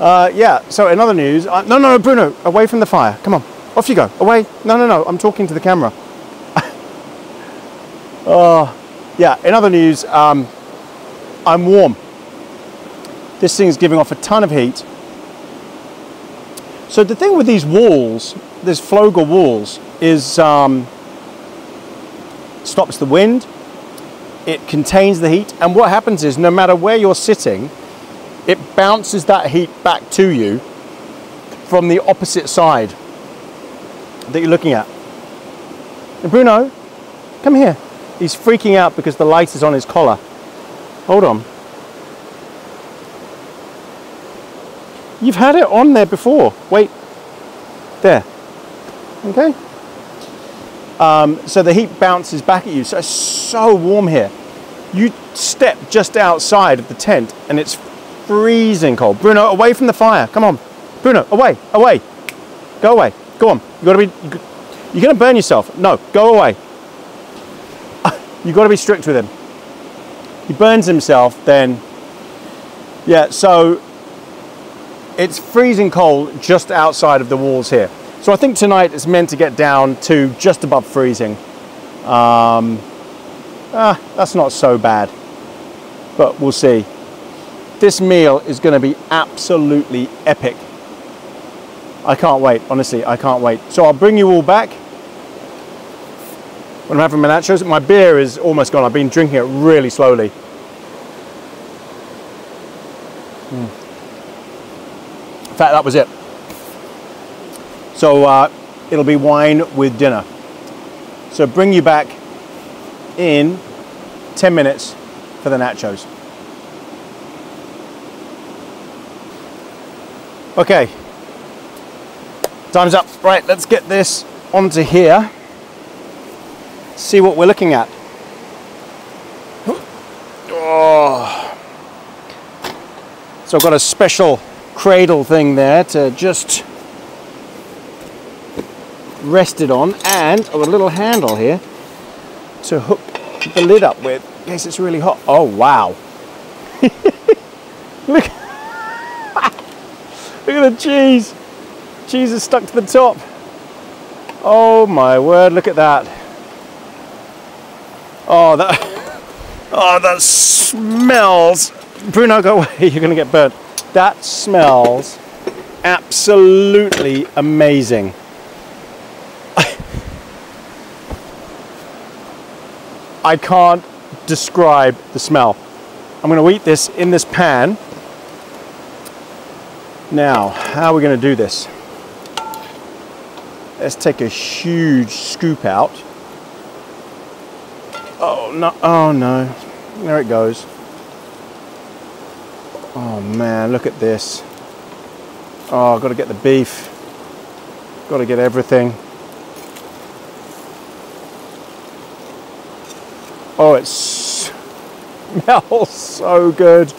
Uh, yeah, so in other news, I, no, no, no, Bruno, away from the fire. Come on, off you go. Away. No, no, no, I'm talking to the camera. Oh, yeah, in other news, um, I'm warm. This thing's giving off a ton of heat. So the thing with these walls, these Flo-Gā walls, is um, stops the wind, it contains the heat, and what happens is no matter where you're sitting, it bounces that heat back to you from the opposite side that you're looking at. And Bruno, come here. He's freaking out because the light is on his collar. Hold on. You've had it on there before. Wait. There. Okay. Um, so the heat bounces back at you. So it's so warm here. You step just outside of the tent and it's freezing cold. Bruno, away from the fire. Come on. Bruno, away. Away. Go away. Go on. You gotta be, you're going to burn yourself. No. Go away. You've got to be strict with him. He burns himself, then, yeah, so it's freezing cold just outside of the walls here. So I think tonight it's meant to get down to just above freezing. Um, ah, that's not so bad, but we'll see. This meal is going to be absolutely epic. I can't wait, honestly, I can't wait. So I'll bring you all back when I'm having my nachos. My beer is almost gone. I've been drinking it really slowly. Mm. In fact, that was it. So uh, it'll be wine with dinner. So bring you back in ten minutes for the nachos. Okay, time's up. Right, let's get this onto here. see what we're looking at. Oh. So I've got a special cradle thing there to just rest it on, and I've got a little handle here to hook the lid up with in case it's really hot. Oh wow. Look. Look at the cheese. Cheese is stuck to the top. Oh my word, look at that. Oh, that oh, that smells. Bruno, go away, you're gonna get burnt. That smells absolutely amazing. I can't describe the smell. I'm gonna eat this in this pan. Now, how are we gonna do this? Let's take a huge scoop out. Oh no, oh no, there it goes. Oh man, look at this. Oh, I've got to get the beef. Got to get everything. Oh, it smells so good.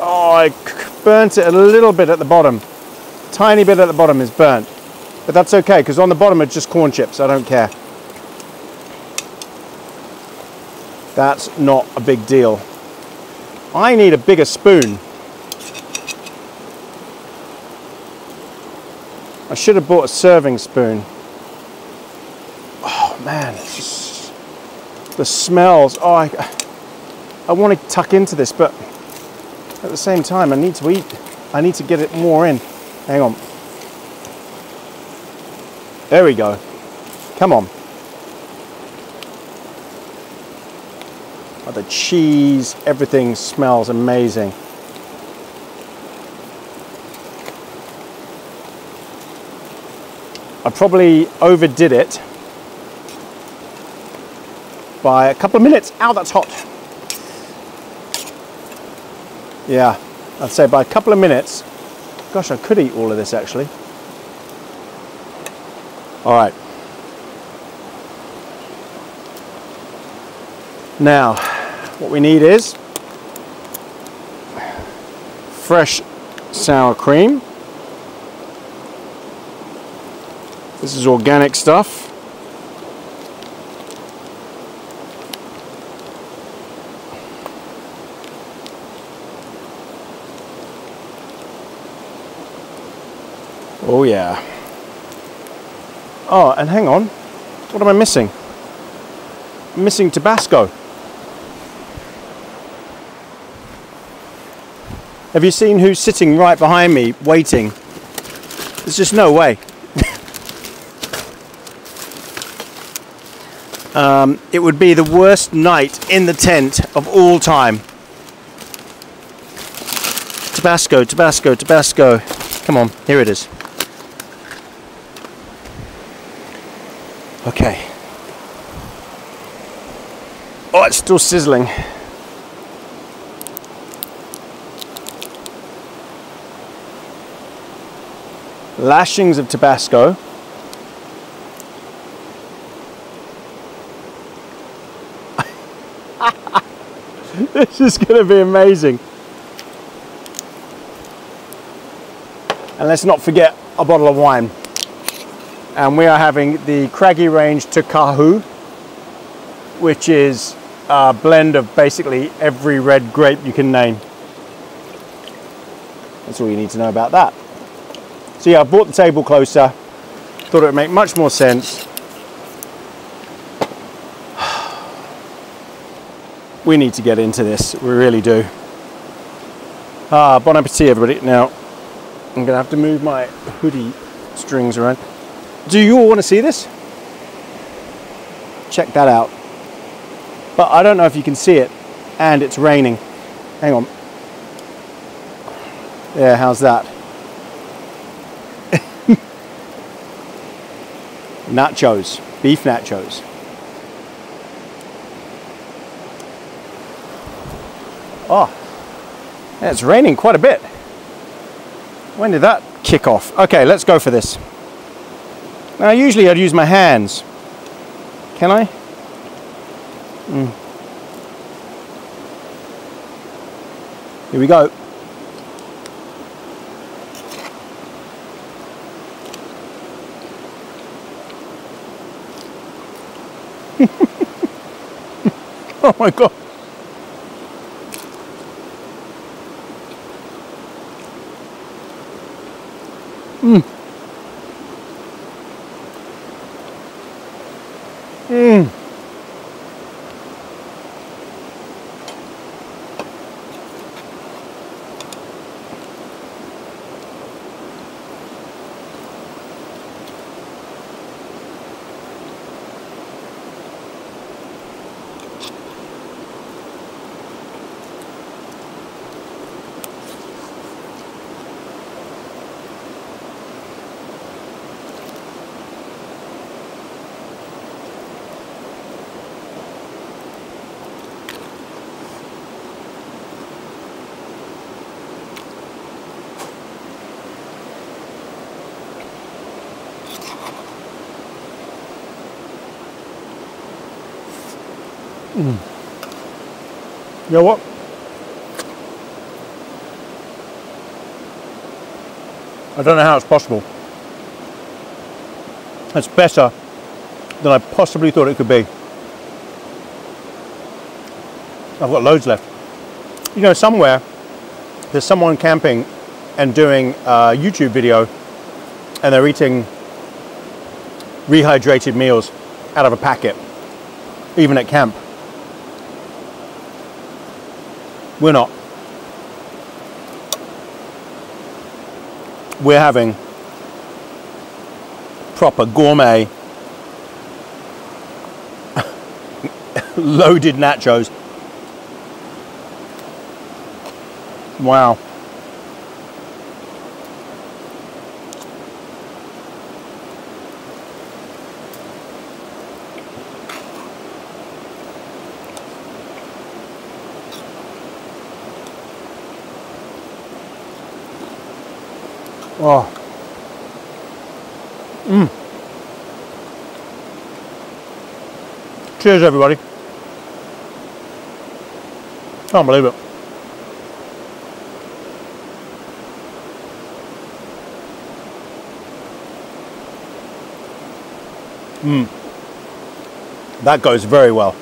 Oh, I burnt it a little bit at the bottom. Tiny bit at the bottom is burnt. But that's okay, because on the bottom are just corn chips, I don't care. That's not a big deal. I need a bigger spoon. I should have bought a serving spoon. Oh man, it's just, the smells. Oh, I, I want to tuck into this, but at the same time, I need to eat. I need to get it more in. Hang on. There we go. Come on. Oh, the cheese, everything smells amazing. I probably overdid it by a couple of minutes. Ow, that's hot. Yeah, I'd say by a couple of minutes. Gosh, I could eat all of this actually. All right. Now, what we need is fresh sour cream. This is organic stuff. Oh yeah. Oh, and hang on, what am I missing? I'm missing Tabasco. Have you seen who's sitting right behind me, waiting? There's just no way. um, it would be the worst night in the tent of all time. Tabasco, Tabasco, Tabasco. Come on, here it is. Okay. Oh, it's still sizzling. Lashings of Tabasco. This is going to be amazing. And let's not forget a bottle of wine. And we are having the Craggy Range Tokahu, which is a blend of basically every red grape you can name. That's all you need to know about that. So yeah, I brought the table closer, thought it would make much more sense. We need to get into this, we really do. Ah, bon appetit everybody. Now, I'm gonna have to move my hoodie strings around. Do you all want to see this? Check that out. But I don't know if you can see it, and it's raining. Hang on. Yeah, how's that? Nachos, beef nachos. Oh, yeah, it's raining quite a bit. When did that kick off? Okay, let's go for this. Now usually I'd use my hands, can I? Mm. Here we go. Oh my God. Mm. Mm. Mm. You know what? I don't know how it's possible. It's better than I possibly thought it could be. I've got loads left. You know, somewhere there's someone camping and doing a YouTube video and they're eating rehydrated meals out of a packet, even at camp. We're not. We're having proper gourmet loaded nachos. Wow. Oh. Mm. Cheers, everybody. Can't believe it. Mm. That goes very well.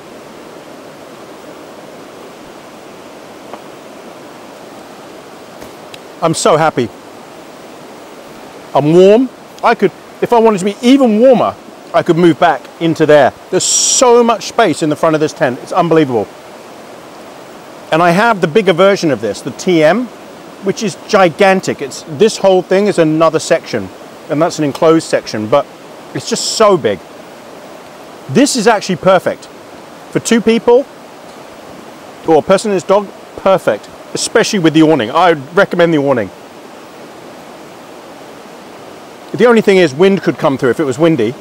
I'm so happy. I'm warm. I could, if I wanted to be even warmer, I could move back into there. There's so much space in the front of this tent. It's unbelievable. And I have the bigger version of this, the T M, which is gigantic. It's, this whole thing is another section, and that's an enclosed section, but it's just so big. This is actually perfect. For two people, or a person and his dog, perfect. Especially with the awning. I recommend the awning. The only thing is wind could come through if it was windy,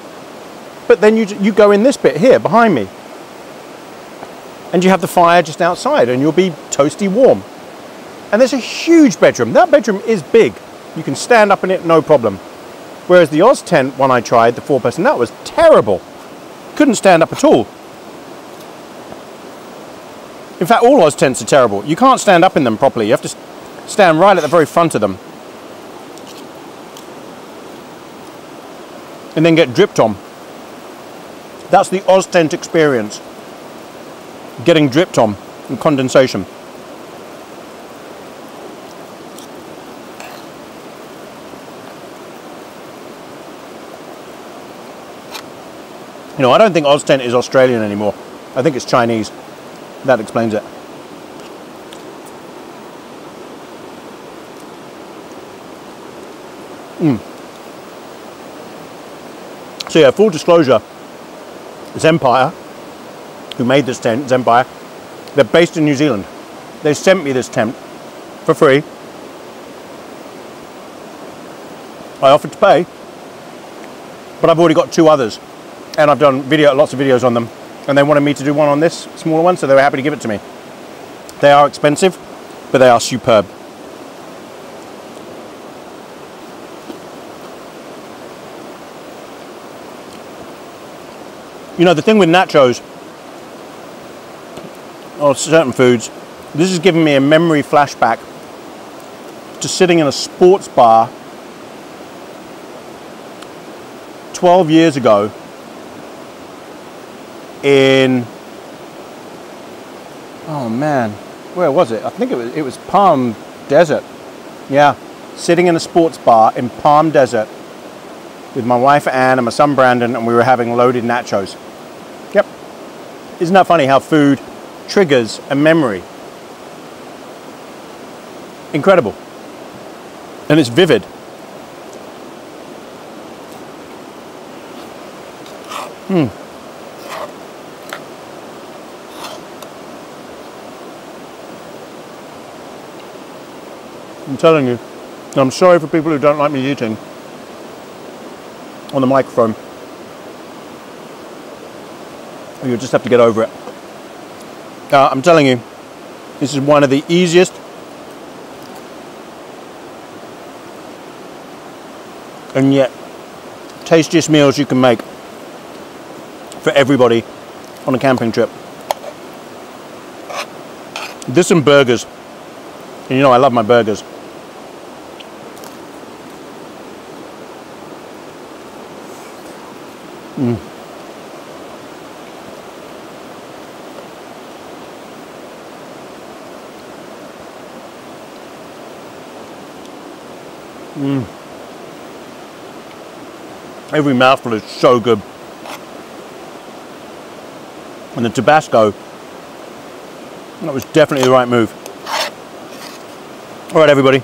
but then you, you go in this bit here behind me and you have the fire just outside and you'll be toasty warm. And there's a huge bedroom. That bedroom is big. You can stand up in it, no problem. Whereas the Oztent one I tried, the four person, that was terrible. Couldn't stand up at all. In fact, all Oztents are terrible. You can't stand up in them properly. You have to stand right at the very front of them. And then get dripped on. That's the Oztent experience. Getting dripped on and condensation. You know, I don't think Oztent is Australian anymore. I think it's Chinese. That explains it. Mm. So yeah, full disclosure, Zenbivy, who made this tent, Zenbivy, they're based in New Zealand. They sent me this tent for free. I offered to pay, but I've already got two others, and I've done video, lots of videos on them, and they wanted me to do one on this smaller one, so they were happy to give it to me. They are expensive, but they are superb. You know, the thing with nachos, or certain foods, this is giving me a memory flashback to sitting in a sports bar twelve years ago in, oh man, where was it? I think it was, it was Palm Desert. Yeah, sitting in a sports bar in Palm Desert with my wife Anne and my son Brandon, and we were having loaded nachos. Yep. Isn't that funny how food triggers a memory? Incredible. And it's vivid. Hmm. I'm telling you, I'm sorry for people who don't like me eating on the microphone. You'll just have to get over it. Uh, I'm telling you, this is one of the easiest and yet tastiest meals you can make for everybody on a camping trip. This and burgers. And you know I love my burgers. Mm. Mm. Every mouthful is so good. And the Tabasco, that was definitely the right move. All right, everybody.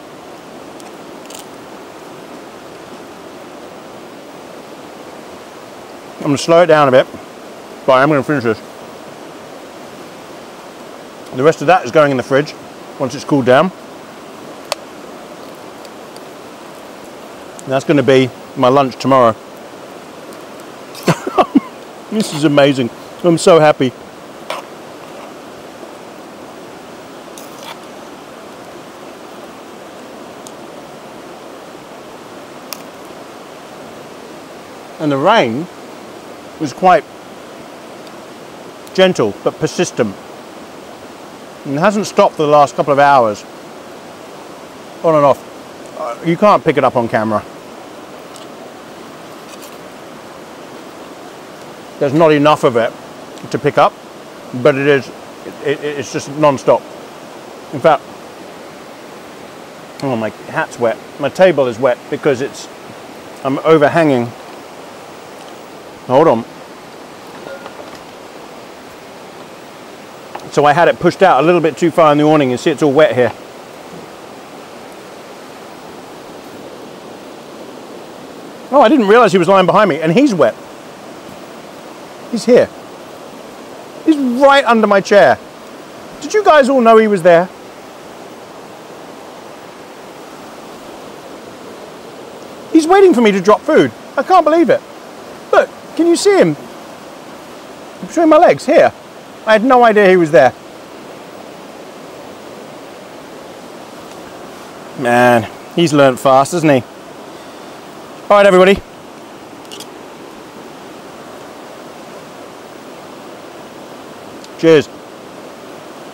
I'm gonna slow it down a bit, but I'm gonna finish this. The rest of that is going in the fridge once it's cooled down. And that's gonna be my lunch tomorrow. This is amazing. I'm so happy. And the rain was quite gentle but persistent, and it hasn't stopped for the last couple of hours, on and off. You can't pick it up on camera. There's not enough of it to pick up, but it is, it, it, it's just non-stop. In fact, oh, my hat's wet, my table is wet because it's, I'm overhanging. Hold on. So I had it pushed out a little bit too far in the awning. You see it's all wet here. Oh, I didn't realize he was lying behind me, and he's wet. He's here. He's right under my chair. Did you guys all know he was there? He's waiting for me to drop food. I can't believe it. Look, can you see him? Between my legs, here. I had no idea he was there. Man, he's learned fast, hasn't he? All right, everybody. Cheers.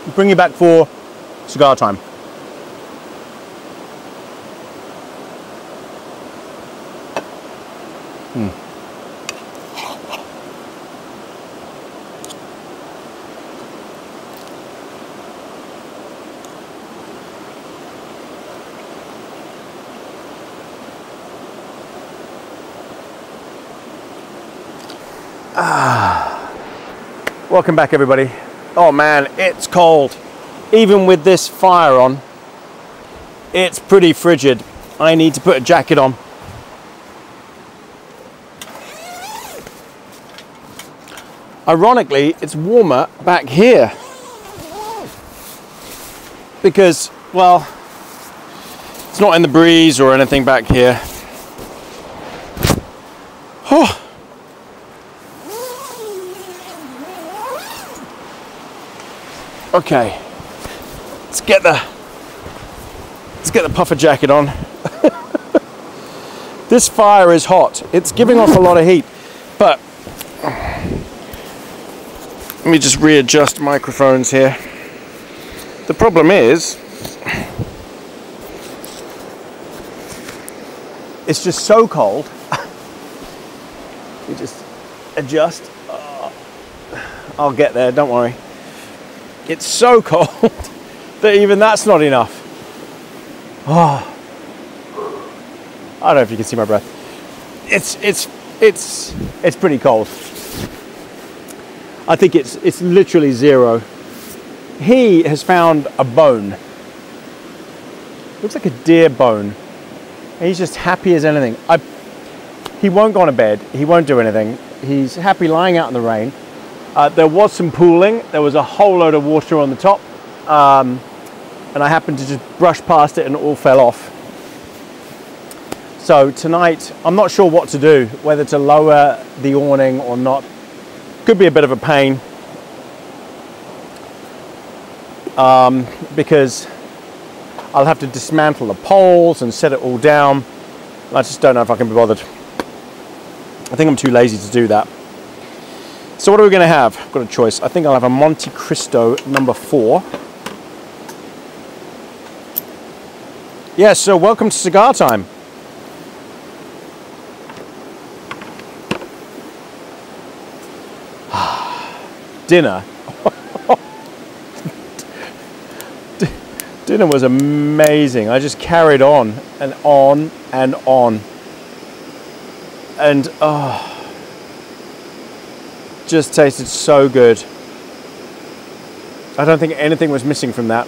We'll bring you back for cigar time. Hmm. Welcome back, everybody. Oh man, it's cold. Even with this fire on, it's pretty frigid. I need to put a jacket on. Ironically, it's warmer back here because, well, it's not in the breeze or anything back here. Oh. Okay, let's get the let's get the puffer jacket on. This fire is hot. It's giving off a lot of heat, but Let me just readjust microphones here. The problem is, it's just so cold. You just adjust. Oh, I'll get there, don't worry. It's so cold that even that's not enough. Oh, I don't know if you can see my breath. It's it's it's it's pretty cold. I think it's it's literally zero. He has found a bone. Looks like a deer bone. He's just happy as anything. I, he won't go on to bed. He won't do anything. He's happy lying out in the rain. Uh, there was some pooling. There was a whole load of water on the top. Um, and I happened to just brush past it and it all fell off. So tonight, I'm not sure what to do, whether to lower the awning or not. Could be a bit of a pain. Um, because I'll have to dismantle the poles and set it all down. I just don't know if I can be bothered. I think I'm too lazy to do that. So what are we gonna have? I've got a choice. I think I'll have a Monte Cristo number four. Yes, so welcome to cigar time. Dinner. Dinner was amazing. I just carried on and on and on. And oh, just tasted so good. I don't think anything was missing from that.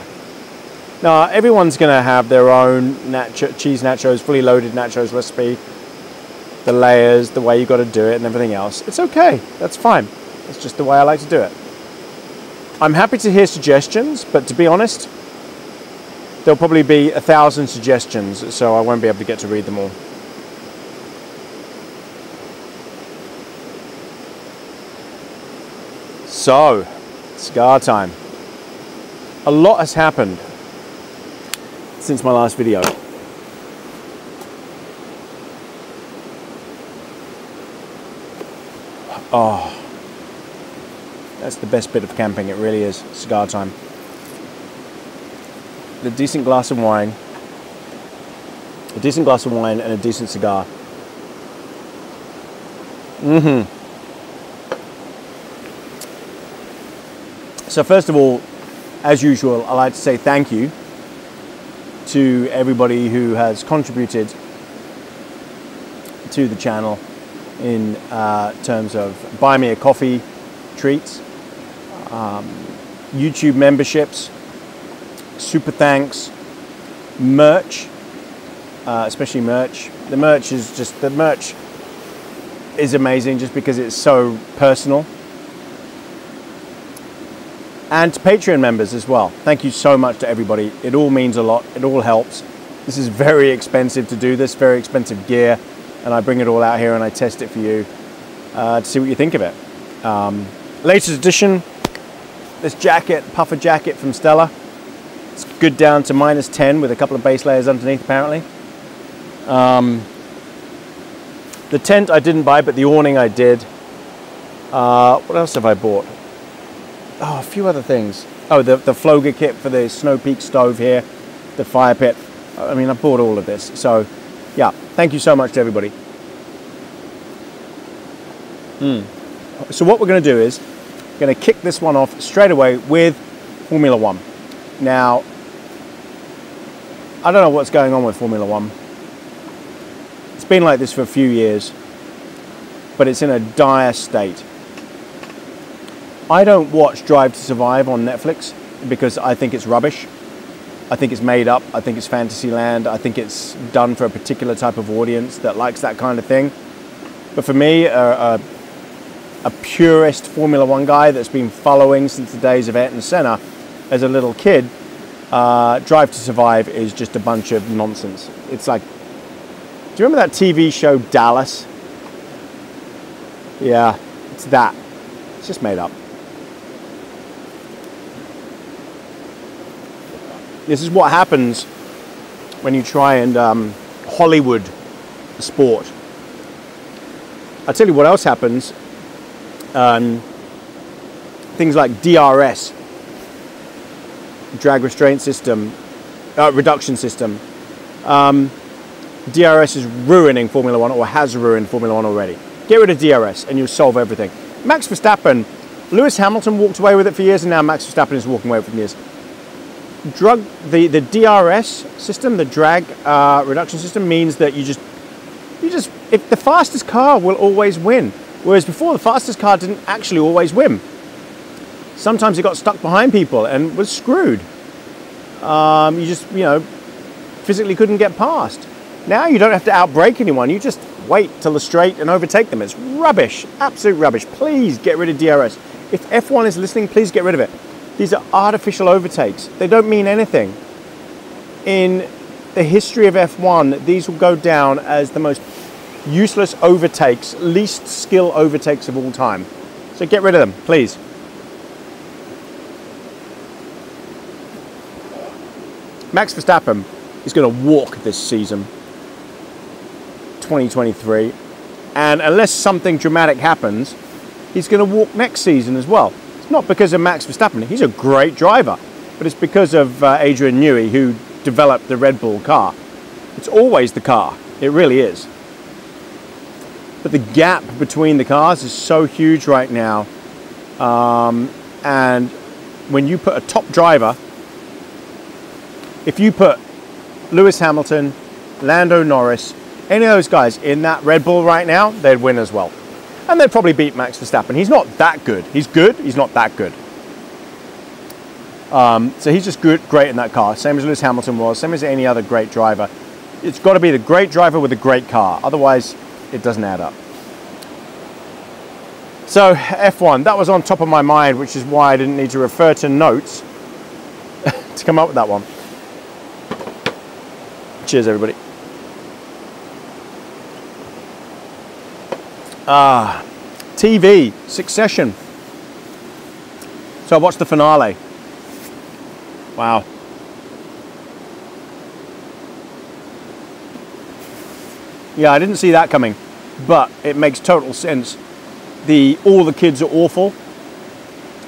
Now, everyone's gonna have their own nacho, cheese nachos, fully loaded nachos recipe, the layers, the way you gotta do it and everything else. It's okay, that's fine. It's just the way I like to do it. I'm happy to hear suggestions, but to be honest, there'll probably be a thousand suggestions, so I won't be able to get to read them all. So, cigar time. A lot has happened since my last video. Oh, that's the best bit of camping, it really is, cigar time. A decent glass of wine, a decent glass of wine and a decent cigar. Mm-hmm. So first of all, as usual, I'd like to say thank you to everybody who has contributed to the channel in uh, terms of buy me a coffee treats, um, YouTube memberships, super thanks, merch, uh, especially merch. The merch is just, the merch is amazing just because it's so personal. And to Patreon members as well. Thank you so much to everybody. It all means a lot, it all helps. This is very expensive to do this, very expensive gear, and I bring it all out here and I test it for you uh, to see what you think of it. Um, latest edition, this jacket, puffer jacket from Stella. It's good down to minus ten with a couple of base layers underneath apparently. Um, the tent I didn't buy, but the awning I did. Uh, what else have I bought? Oh, a few other things. Oh, the, the Flo-Gā kit for the Snow Peak stove here, the fire pit. I mean, I bought all of this. So yeah, thank you so much to everybody. Mm. So what we're gonna do is, we're gonna kick this one off straight away with Formula One. Now, I don't know what's going on with Formula One. It's been like this for a few years, but it's in a dire state. I don't watch Drive to Survive on Netflix because I think it's rubbish. I think it's made up. I think it's fantasy land. I think it's done for a particular type of audience that likes that kind of thing. But for me, a, a, a purist Formula One guy that's been following since the days of Ayrton Senna, as a little kid, uh, Drive to Survive is just a bunch of nonsense. It's like, do you remember that T V show Dallas? Yeah, it's that. It's just made up. This is what happens when you try and um, Hollywood sport. I'll tell you what else happens. Um, things like D R S, drag restraint system, uh, reduction system. Um, D R S is ruining Formula One, or has ruined Formula One already. Get rid of D R S and you'll solve everything. Max Verstappen, Lewis Hamilton walked away with it for years, and now Max Verstappen is walking away with it for years. Drug, the, the D R S system, the drag uh, reduction system, means that you just, you just, if the fastest car will always win. Whereas before, the fastest car didn't actually always win. Sometimes it got stuck behind people and was screwed. Um, you just, you know, physically couldn't get past. Now you don't have to outbrake anyone, you just wait till the straight and overtake them. It's rubbish, absolute rubbish. Please get rid of D R S. If F one is listening, please get rid of it. These are artificial overtakes. They don't mean anything. In the history of F one, these will go down as the most useless overtakes, least skill overtakes of all time. So get rid of them, please. Max Verstappen is going to walk this season, twenty twenty-three. And unless something dramatic happens, he's going to walk next season as well. Not because of Max Verstappen, he's a great driver, but it's because of uh, Adrian Newey, who developed the Red Bull car. It's always the car, it really is. But the gap between the cars is so huge right now, um, and when you put a top driver, if you put Lewis Hamilton, Lando Norris, any of those guys in that Red Bull right now, they'd win as well. And they'd probably beat Max Verstappen. He's not that good. He's good, he's not that good. Um, so he's just good, great in that car, same as Lewis Hamilton was, same as any other great driver. It's got to be the great driver with a great car, otherwise it doesn't add up. So F one, that was on top of my mind, which is why I didn't need to refer to notes to come up with that one. Cheers, everybody. Ah, T V, Succession. So I watched the finale. Wow. Yeah, I didn't see that coming, but it makes total sense. The, all the kids are awful.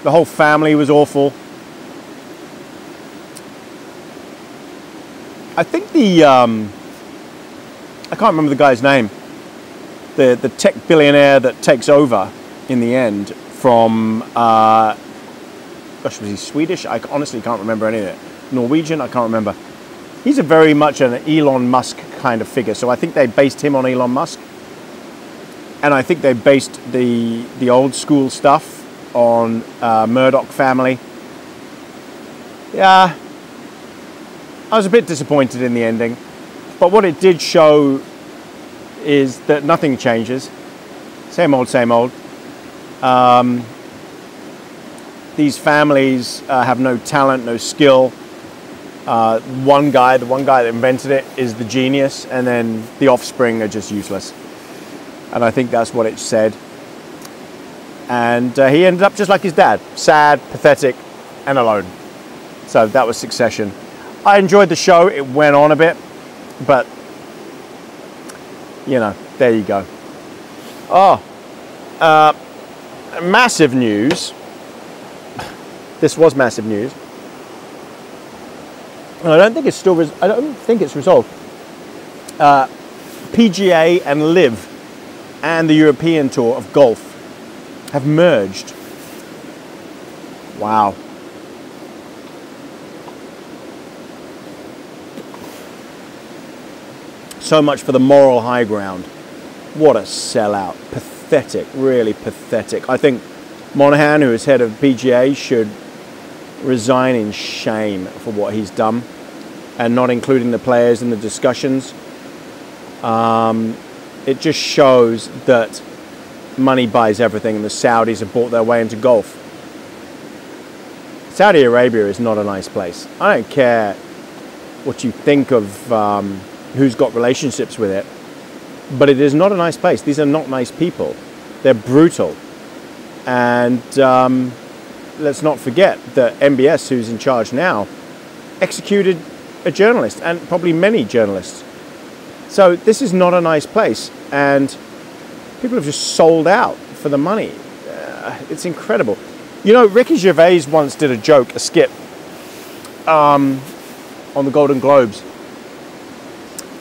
The whole family was awful. I think the, um, I can't remember the guy's name. The, the tech billionaire that takes over in the end from, uh, gosh, was he Swedish? I honestly can't remember any of it. Norwegian? I can't remember. He's a very much an Elon Musk kind of figure, so I think they based him on Elon Musk. And I think they based the, the old school stuff on uh, Murdoch family. Yeah, I was a bit disappointed in the ending, but what it did show is that nothing changes. Same old, same old. Um, these families uh, have no talent, no skill. Uh, one guy, the one guy that invented it is the genius, and then the offspring are just useless. And I think that's what it said. And uh, he ended up just like his dad, sad, pathetic, and alone. So that was Succession. I enjoyed the show, it went on a bit, but you know, there you go. Oh, uh, massive news. This was massive news. And I don't think it's still, res I don't think it's resolved. Uh, P G A and Live and the European Tour of Golf have merged. Wow. So much for the moral high ground. What a sellout. Pathetic, really pathetic. I think Monaghan, who is head of P G A, should resign in shame for what he's done and not including the players in the discussions. Um, it just shows that money buys everything, and the Saudis have bought their way into golf. Saudi Arabia is not a nice place. I don't care what you think of um, who's got relationships with it, but it is not a nice place. These are not nice people. They're brutal. And um, let's not forget that M B S, who's in charge now, executed a journalist, and probably many journalists. So this is not a nice place, and people have just sold out for the money. Uh, it's incredible. You know, Ricky Gervais once did a joke, a skit, um, on the Golden Globes.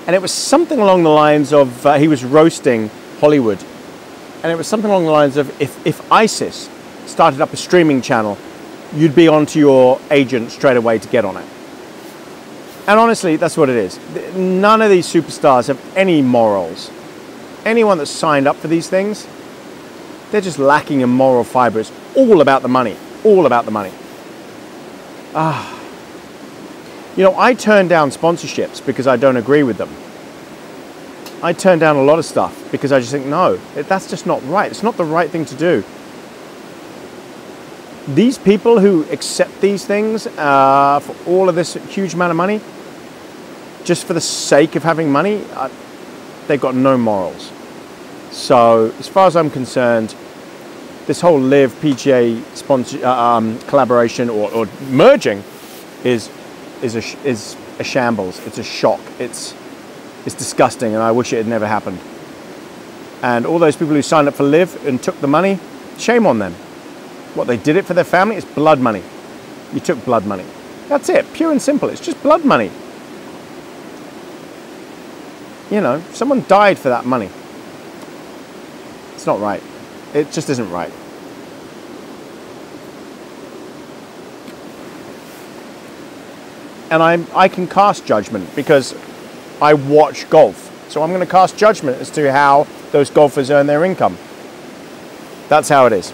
And it was something along the lines of, uh, he was roasting Hollywood. And it was something along the lines of, if, if ISIS started up a streaming channel, you'd be onto your agent straight away to get on it. And honestly, that's what it is. None of these superstars have any morals. Anyone that signed up for these things, they're just lacking in moral fiber. It's all about the money, all about the money. Ah. You know, I turn down sponsorships because I don't agree with them. I turn down a lot of stuff because I just think, no, that's just not right. It's not the right thing to do. These people who accept these things uh, for all of this huge amount of money, just for the sake of having money, uh, they've got no morals. So as far as I'm concerned, this whole Live P G A sponsor, uh, um, collaboration or, or merging is is a sh is a shambles. It's a shock. It's it's disgusting, and I wish it had never happened. And all those people who signed up for Live and took the money, shame on them. What, they did it for their family? It's blood money. You took blood money. That's it, pure and simple. It's just blood money. You know, someone died for that money. It's not right. It just isn't right. And I'm, I can cast judgment because I watch golf. So I'm going to cast judgment as to how those golfers earn their income. That's how it is.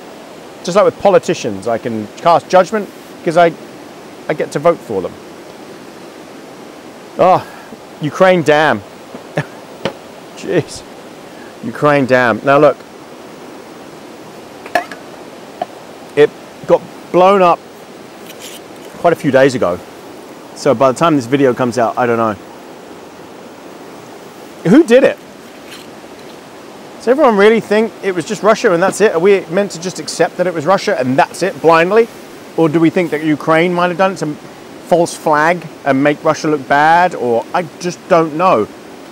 Just like with politicians, I can cast judgment because I, I get to vote for them. Oh, Ukraine dam. Jeez. Ukraine dam. Now look, it got blown up quite a few days ago. So by the time this video comes out, I don't know. Who did it? Does everyone really think it was just Russia and that's it? Are we meant to just accept that it was Russia and that's it, blindly? Or do we think that Ukraine might have done some false flag and make Russia look bad? Or I just don't know.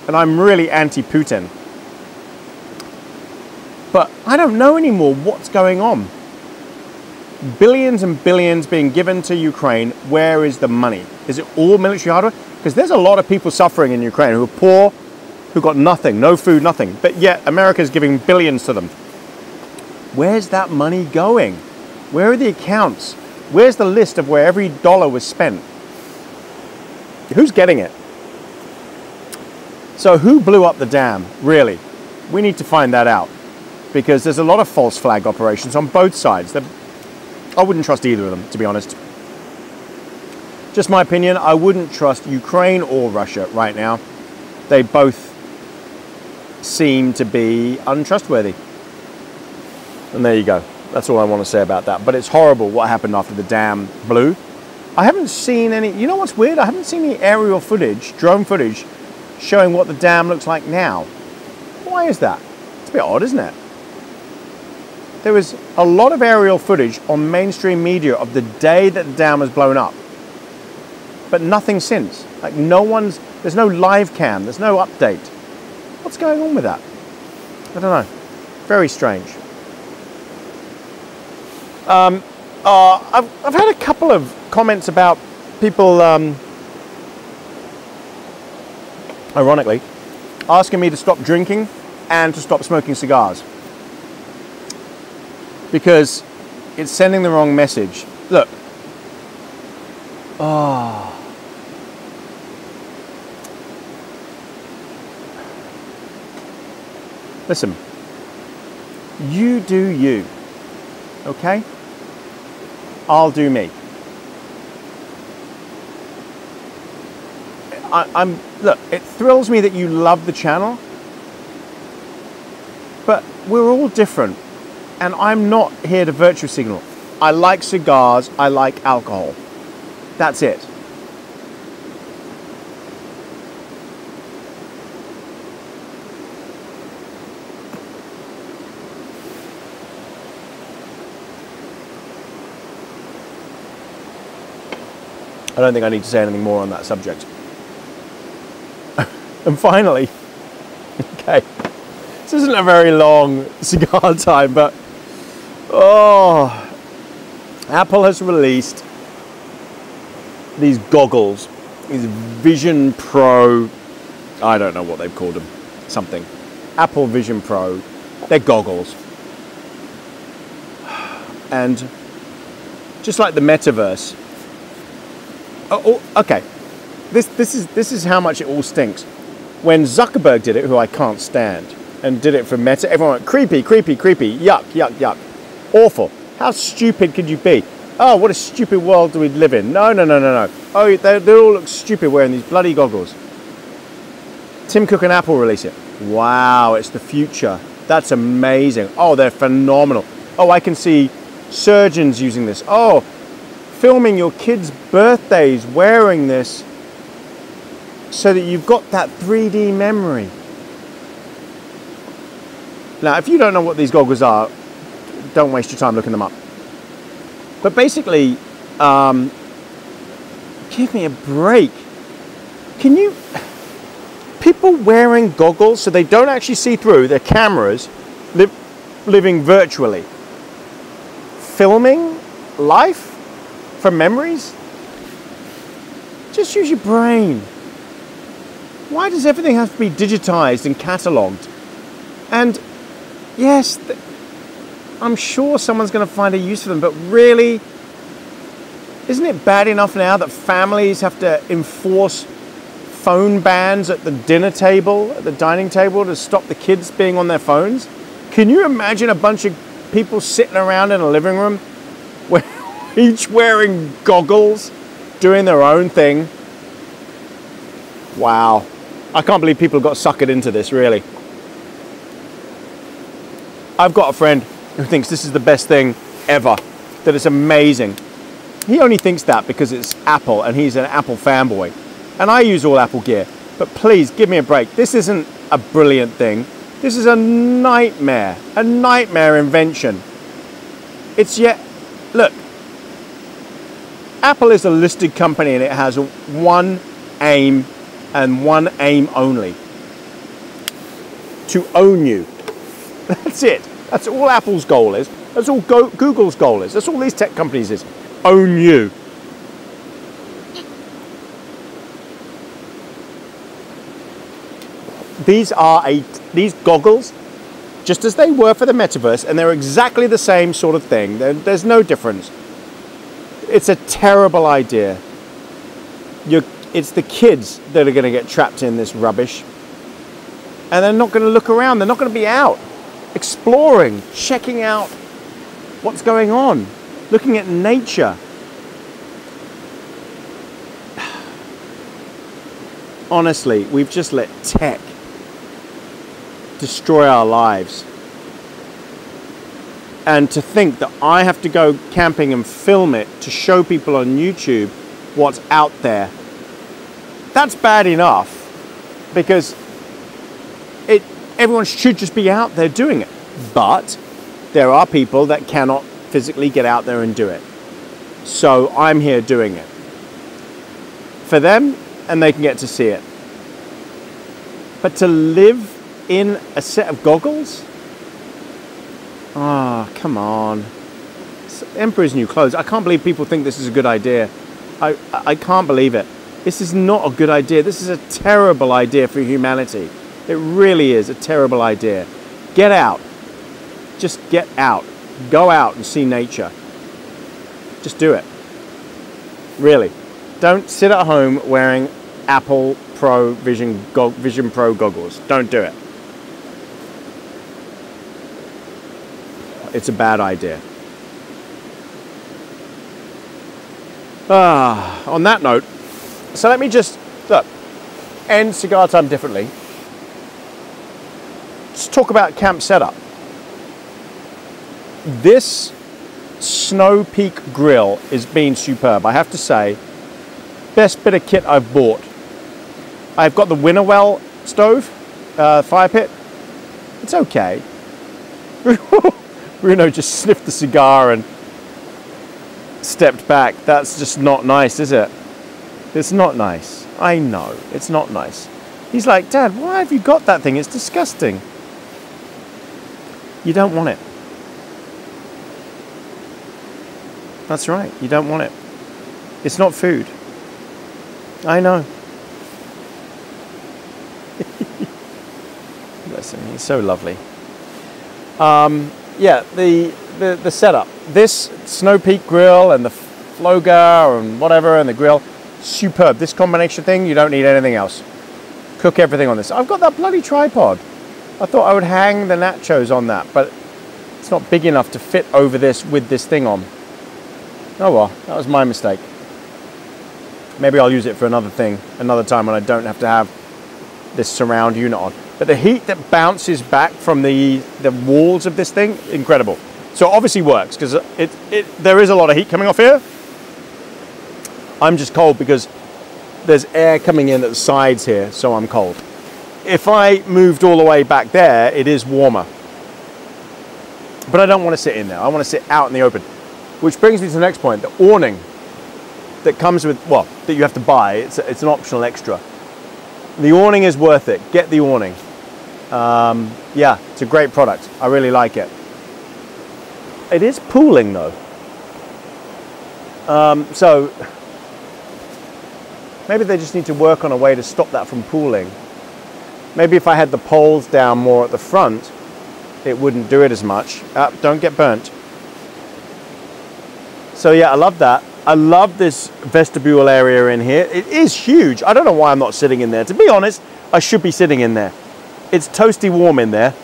And I'm really anti-Putin. But I don't know anymore what's going on. Billions and billions being given to Ukraine. Where is the money? Is it all military hardware? Because there's a lot of people suffering in Ukraine who are poor, who got nothing, no food, nothing. But yet America's giving billions to them. Where's that money going? Where are the accounts? Where's the list of where every dollar was spent? Who's getting it? So who blew up the dam, really? We need to find that out because there's a lot of false flag operations on both sides. They're, I wouldn't trust either of them, to be honest. Just my opinion, I wouldn't trust Ukraine or Russia right now. They both seem to be untrustworthy. And there you go. That's all I want to say about that. But it's horrible what happened after the dam blew. I haven't seen any, you know what's weird? I haven't seen any aerial footage, drone footage, showing what the dam looks like now. Why is that? It's a bit odd, isn't it? There was a lot of aerial footage on mainstream media of the day that the dam was blown up. But nothing since. Like no one's, there's no live cam, there's no update. What's going on with that? I don't know. Very strange. Um, uh, I've, I've had a couple of comments about people, um, ironically, asking me to stop drinking and to stop smoking cigars. Because it's sending the wrong message. Look. Oh. Listen, you do you, okay? I'll do me. I, I'm, look, it thrills me that you love the channel, but we're all different, and I'm not here to virtue signal. I like cigars, I like alcohol. That's it. I don't think I need to say anything more on that subject. And finally, okay, this isn't a very long cigar time, but oh, Apple has released these goggles, these Vision Pro, I don't know what they've called them, something. Apple Vision Pro, they're goggles. And just like the metaverse, oh, oh, okay, this, this, is, this is how much it all stinks. When Zuckerberg did it, who I can't stand, and did it for Meta, everyone went, creepy, creepy, creepy, yuck, yuck, yuck. Awful. How stupid could you be? Oh, what a stupid world do we live in. No, no, no, no, no. Oh, they, they all look stupid wearing these bloody goggles. Tim Cook and Apple release it. Wow, it's the future. That's amazing. Oh, they're phenomenal. Oh, I can see surgeons using this. Oh, filming your kids' birthdays wearing this so that you've got that three D memory. Now, if you don't know what these goggles are, don't waste your time looking them up. But basically, um, give me a break. Can you, people wearing goggles so they don't actually see through their cameras, li living virtually, filming life from memories? Just use your brain. Why does everything have to be digitized and catalogued? And yes, th I'm sure someone's going to find a use for them, but really, isn't it bad enough now that families have to enforce phone bans at the dinner table, at the dining table, to stop the kids being on their phones? Can you imagine a bunch of people sitting around in a living room, where each wearing goggles, doing their own thing? Wow. I can't believe people got suckered into this, really. I've got a friend who thinks this is the best thing ever, that it's amazing. He only thinks that because it's Apple and he's an Apple fanboy. And I use all Apple gear, but please give me a break. This isn't a brilliant thing. This is a nightmare, a nightmare invention. It's yet, look, Apple is a listed company and it has one aim and one aim only, to own you. That's it. That's all Apple's goal is. That's all Go- Google's goal is. That's all these tech companies is. Own you. These are a, these goggles, just as they were for the metaverse, and they're exactly the same sort of thing. There, there's no difference. It's a terrible idea. You're, it's the kids that are going to get trapped in this rubbish. And they're not going to look around. They're not going to be out exploring, checking out what's going on, looking at nature. Honestly, we've just let tech destroy our lives. And to think that I have to go camping and film it to show people on YouTube what's out there, that's bad enough, because it, everyone should just be out there doing it. But there are people that cannot physically get out there and do it. So I'm here doing it for them, and they can get to see it. But to live in a set of goggles? Ah, oh, come on. It's Emperor's New Clothes. I can't believe people think this is a good idea. I, I can't believe it. This is not a good idea. This is a terrible idea for humanity. It really is a terrible idea. Get out. Just get out. Go out and see nature. Just do it. Really. Don't sit at home wearing Apple Pro Vision, Go- Vision Pro goggles. Don't do it. It's a bad idea. Ah, on that note, so let me just, look, end cigar time differently. Let's talk about camp setup. This Snow Peak grill has been superb, I have to say. Best bit of kit I've bought. I've got the Winnerwell stove, uh, fire pit. It's okay. Bruno just sniffed the cigar and stepped back. That's just not nice, is it? It's not nice. I know, it's not nice. He's like, Dad, why have you got that thing? It's disgusting. You don't want it. That's right, you don't want it. It's not food. I know. Bless him, he's so lovely. Um, yeah, the, the, the setup. This Snow Peak grill and the Flo-Gā and whatever and the grill, superb. This combination thing, you don't need anything else. Cook everything on this. I've got that bloody tripod. I thought I would hang the nachos on that, but it's not big enough to fit over this with this thing on. Oh well, that was my mistake. Maybe I'll use it for another thing, another time when I don't have to have this surround unit on. But the heat that bounces back from the, the walls of this thing, incredible. So it obviously works, because it, it, there is a lot of heat coming off here. I'm just cold because there's air coming in at the sides here, so I'm cold. If I moved all the way back there, it is warmer. But I don't want to sit in there. I want to sit out in the open. Which brings me to the next point, the awning that comes with, well, that you have to buy. It's, a, it's an optional extra. The awning is worth it. Get the awning. Um, yeah, it's a great product. I really like it. It is pooling though. Um, so maybe they just need to work on a way to stop that from pooling. Maybe if I had the poles down more at the front, it wouldn't do it as much. Uh, don't get burnt. So yeah, I love that. I love this vestibule area in here. It is huge. I don't know why I'm not sitting in there. To be honest, I should be sitting in there. It's toasty warm in there.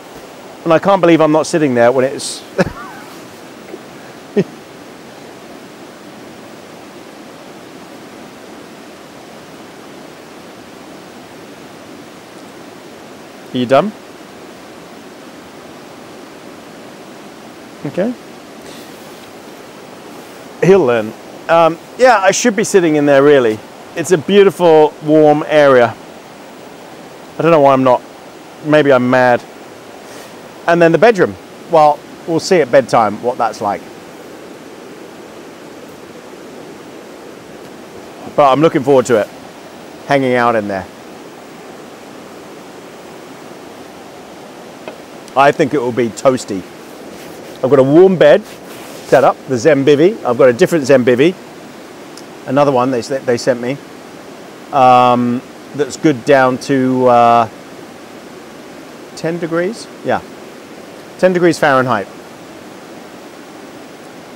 And I can't believe I'm not sitting there when it's... Are you done? Okay. He'll learn. Um, yeah, I should be sitting in there really. It's a beautiful, warm area. I don't know why I'm not. Maybe I'm mad. And then the bedroom. Well, we'll see at bedtime what that's like. But I'm looking forward to it. Hanging out in there. I think it will be toasty. I've got a warm bed set up, the Zenbivy. I've got a different Zenbivy, another one they, they sent me, um, that's good down to uh, ten degrees? Yeah, ten degrees Fahrenheit.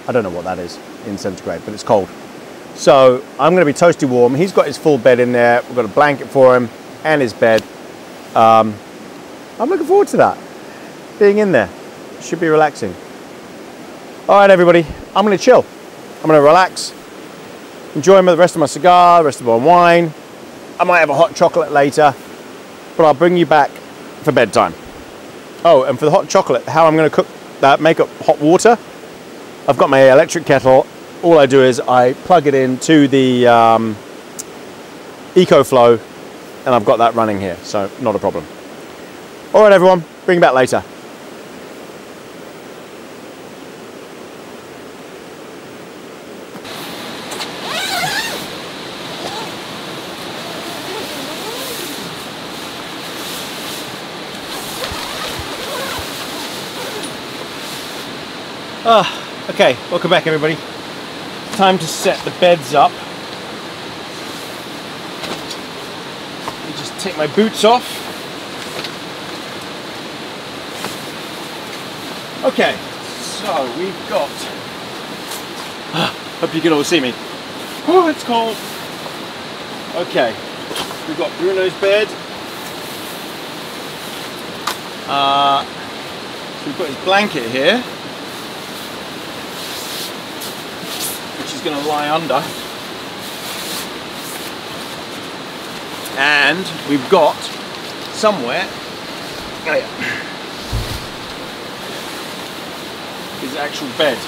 I don't know what that is in centigrade, but it's cold. So I'm going to be toasty warm. He's got his full bed in there. We've got a blanket for him and his bed. Um, I'm looking forward to that, being in there. Should be relaxing. All right, everybody, I'm gonna chill. I'm gonna relax, enjoy the rest of my cigar, the rest of my wine. I might have a hot chocolate later, but I'll bring you back for bedtime. Oh, and for the hot chocolate, how I'm gonna cook that, make up hot water. I've got my electric kettle. All I do is I plug it into the um, EcoFlow, and I've got that running here, so not a problem. All right, everyone, bring you back later. Uh, okay, welcome back everybody. It's time to set the beds up. Let me just take my boots off. Okay, so we've got... Uh, hope you can all see me. Oh, it's cold. Okay, we've got Bruno's bed. Uh, so we've got his blanket here. Going to lie under, and we've got somewhere oh yeah, his actual bed.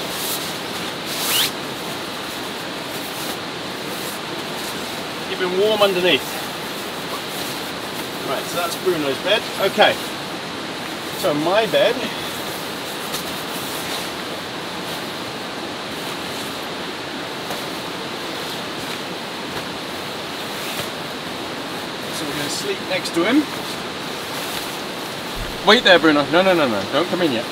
Even warm underneath. Right, so that's Bruno's bed. Okay, so my bed. Sleep next to him. Wait there, Bruno. No, no, no, no. Don't come in yet.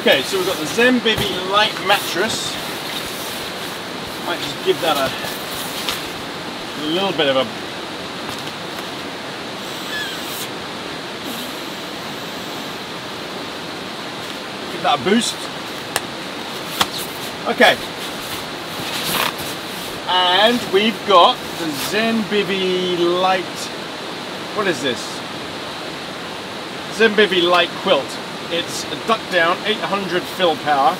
Okay, so we've got the Zenbivy light mattress. Might just give that a, a little bit of a give that a boost. Okay, and we've got the Zenbivy light. What is this? Zenbivy light quilt. It's a duck down, eight hundred fill power,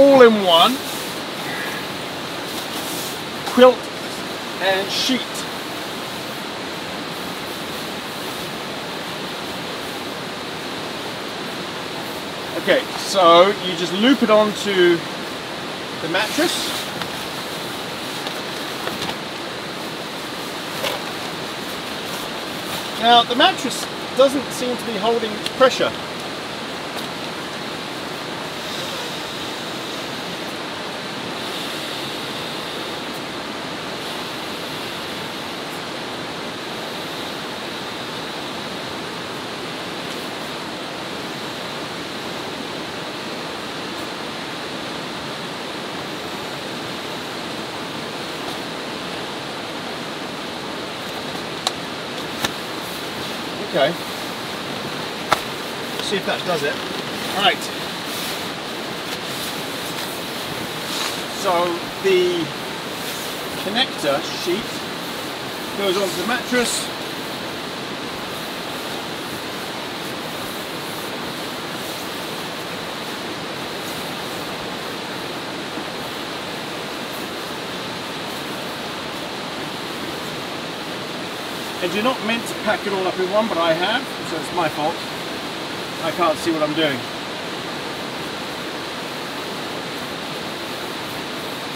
all in one quilt and sheet. Okay, so you just loop it onto the mattress. Now the mattress doesn't seem to be holding its pressure. Okay, see if that does it. Right, so the connector sheet goes onto the mattress. And you're not meant to pack it all up in one, but I have, so it's my fault. I can't see what I'm doing.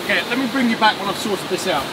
Okay, let me bring you back when I've sorted this out.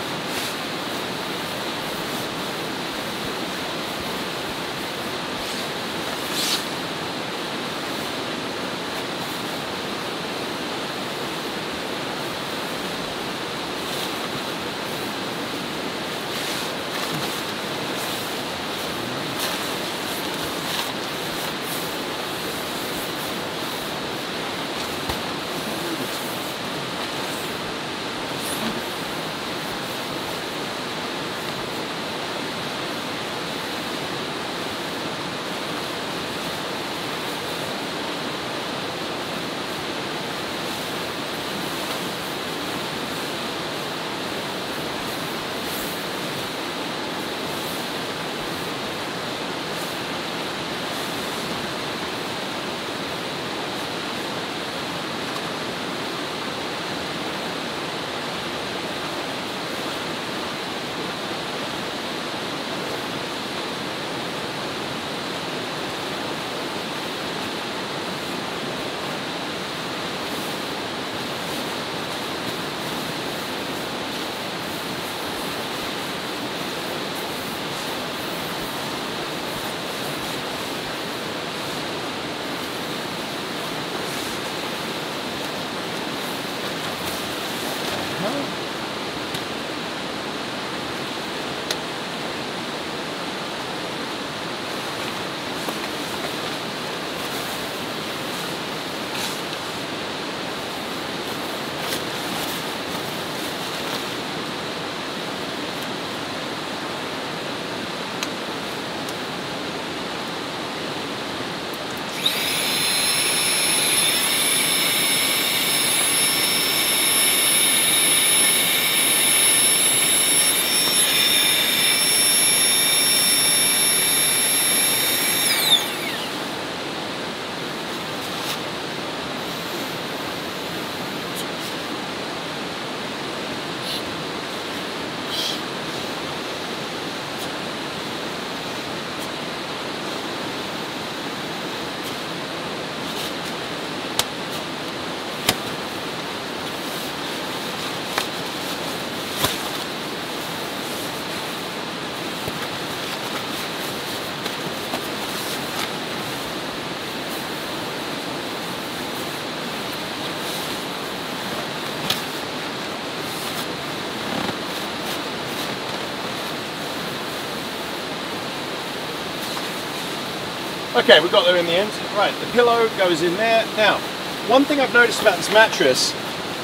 Okay, we got there in the end. Right, the pillow goes in there. Now, one thing I've noticed about this mattress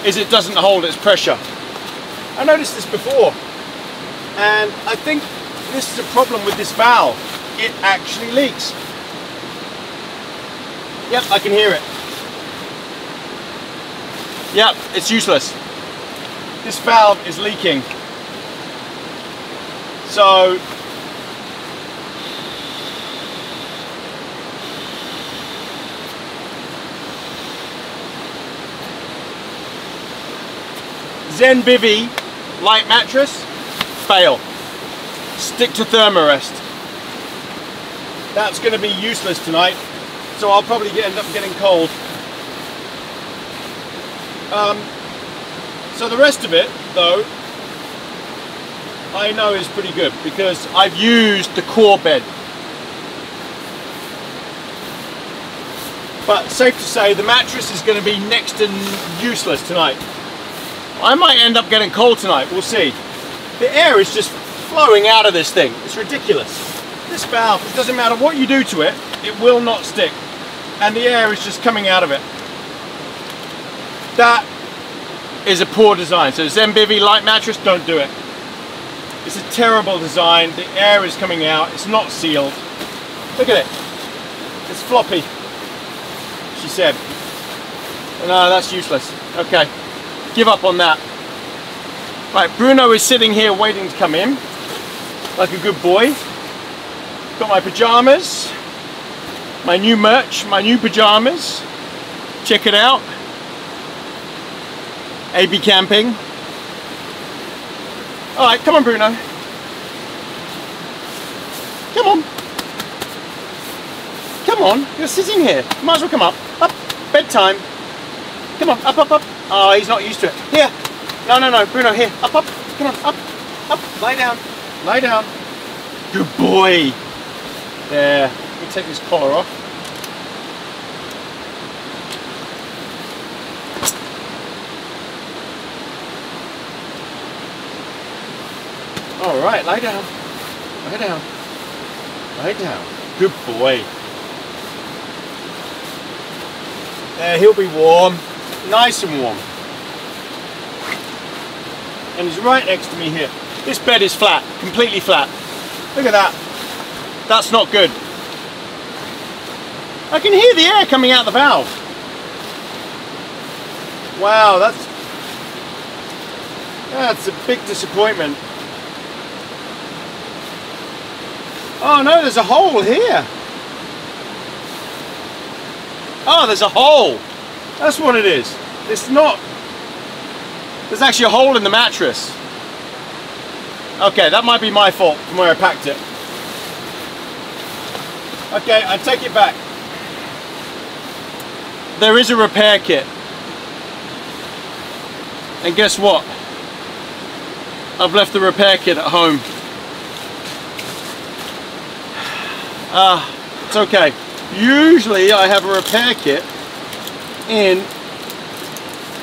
is it doesn't hold its pressure. I noticed this before, and I think this is a problem with this valve. It actually leaks. Yep, I can hear it. Yep, it's useless. This valve is leaking. So, Zenbivy light mattress, fail. Stick to Thermarest. That's going to be useless tonight, so I'll probably get, end up getting cold. Um, so the rest of it, though, I know is pretty good because I've used the core bed. But safe to say, the mattress is going to be next to useless tonight. I might end up getting cold tonight, we'll see. The air is just flowing out of this thing, it's ridiculous. This valve, it doesn't matter what you do to it, it will not stick. And the air is just coming out of it. That is a poor design. So Zenbivy light mattress, don't do it. It's a terrible design, the air is coming out, it's not sealed. Look at it, it's floppy, she said. No, that's useless, okay. Give up on that. Right, Bruno is sitting here waiting to come in, like a good boy. Got my pajamas, my new merch, my new pajamas. Check it out. A B Camping. All right, come on, Bruno. Come on. Come on, you're sitting here. Might as well come up. Up, bedtime. Come on, up, up, up. Oh, he's not used to it. Here. No, no, no, Bruno, here. Up, up. Come on, up, up. Lie down. Lie down. Good boy. There. Let me take this collar off. All right, lie down. Lie down. Lie down. Good boy. There, he'll be warm. Nice and warm, and he's right next to me here. This bed is flat, completely flat. Look at that. That's not good. I can hear the air coming out the valve. Wow, that's that's a big disappointment. Oh no, there's a hole here. Oh, there's a hole. That's what it is. It's not. There's actually a hole in the mattress. Okay, that might be my fault from where I packed it. Okay, I take it back. There is a repair kit. And guess what? I've left the repair kit at home. Ah, uh, it's okay. Usually I have a repair kit in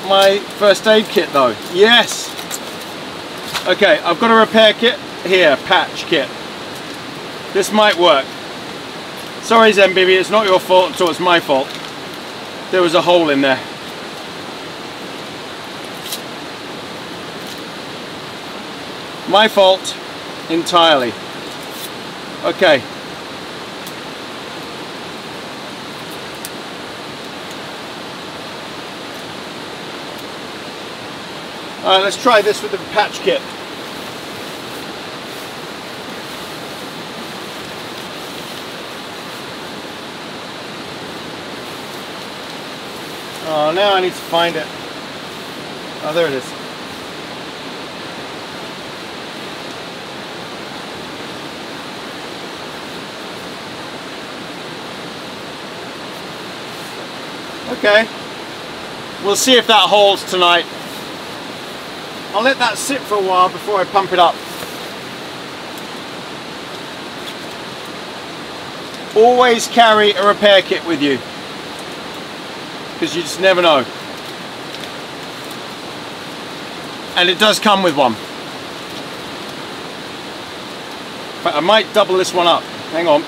my first aid kit though. Yes. Okay, I've got a repair kit here, patch kit. This might work. Sorry Zenbivy, it's not your fault, so it's my fault. There was a hole in there. My fault entirely. Okay. All right, let's try this with the patch kit. Oh, now I need to find it. Oh, there it is. Okay. We'll see if that holds tonight. I'll let that sit for a while before I pump it up. Always carry a repair kit with you, because you just never know. And it does come with one. But I might double this one up. Hang on.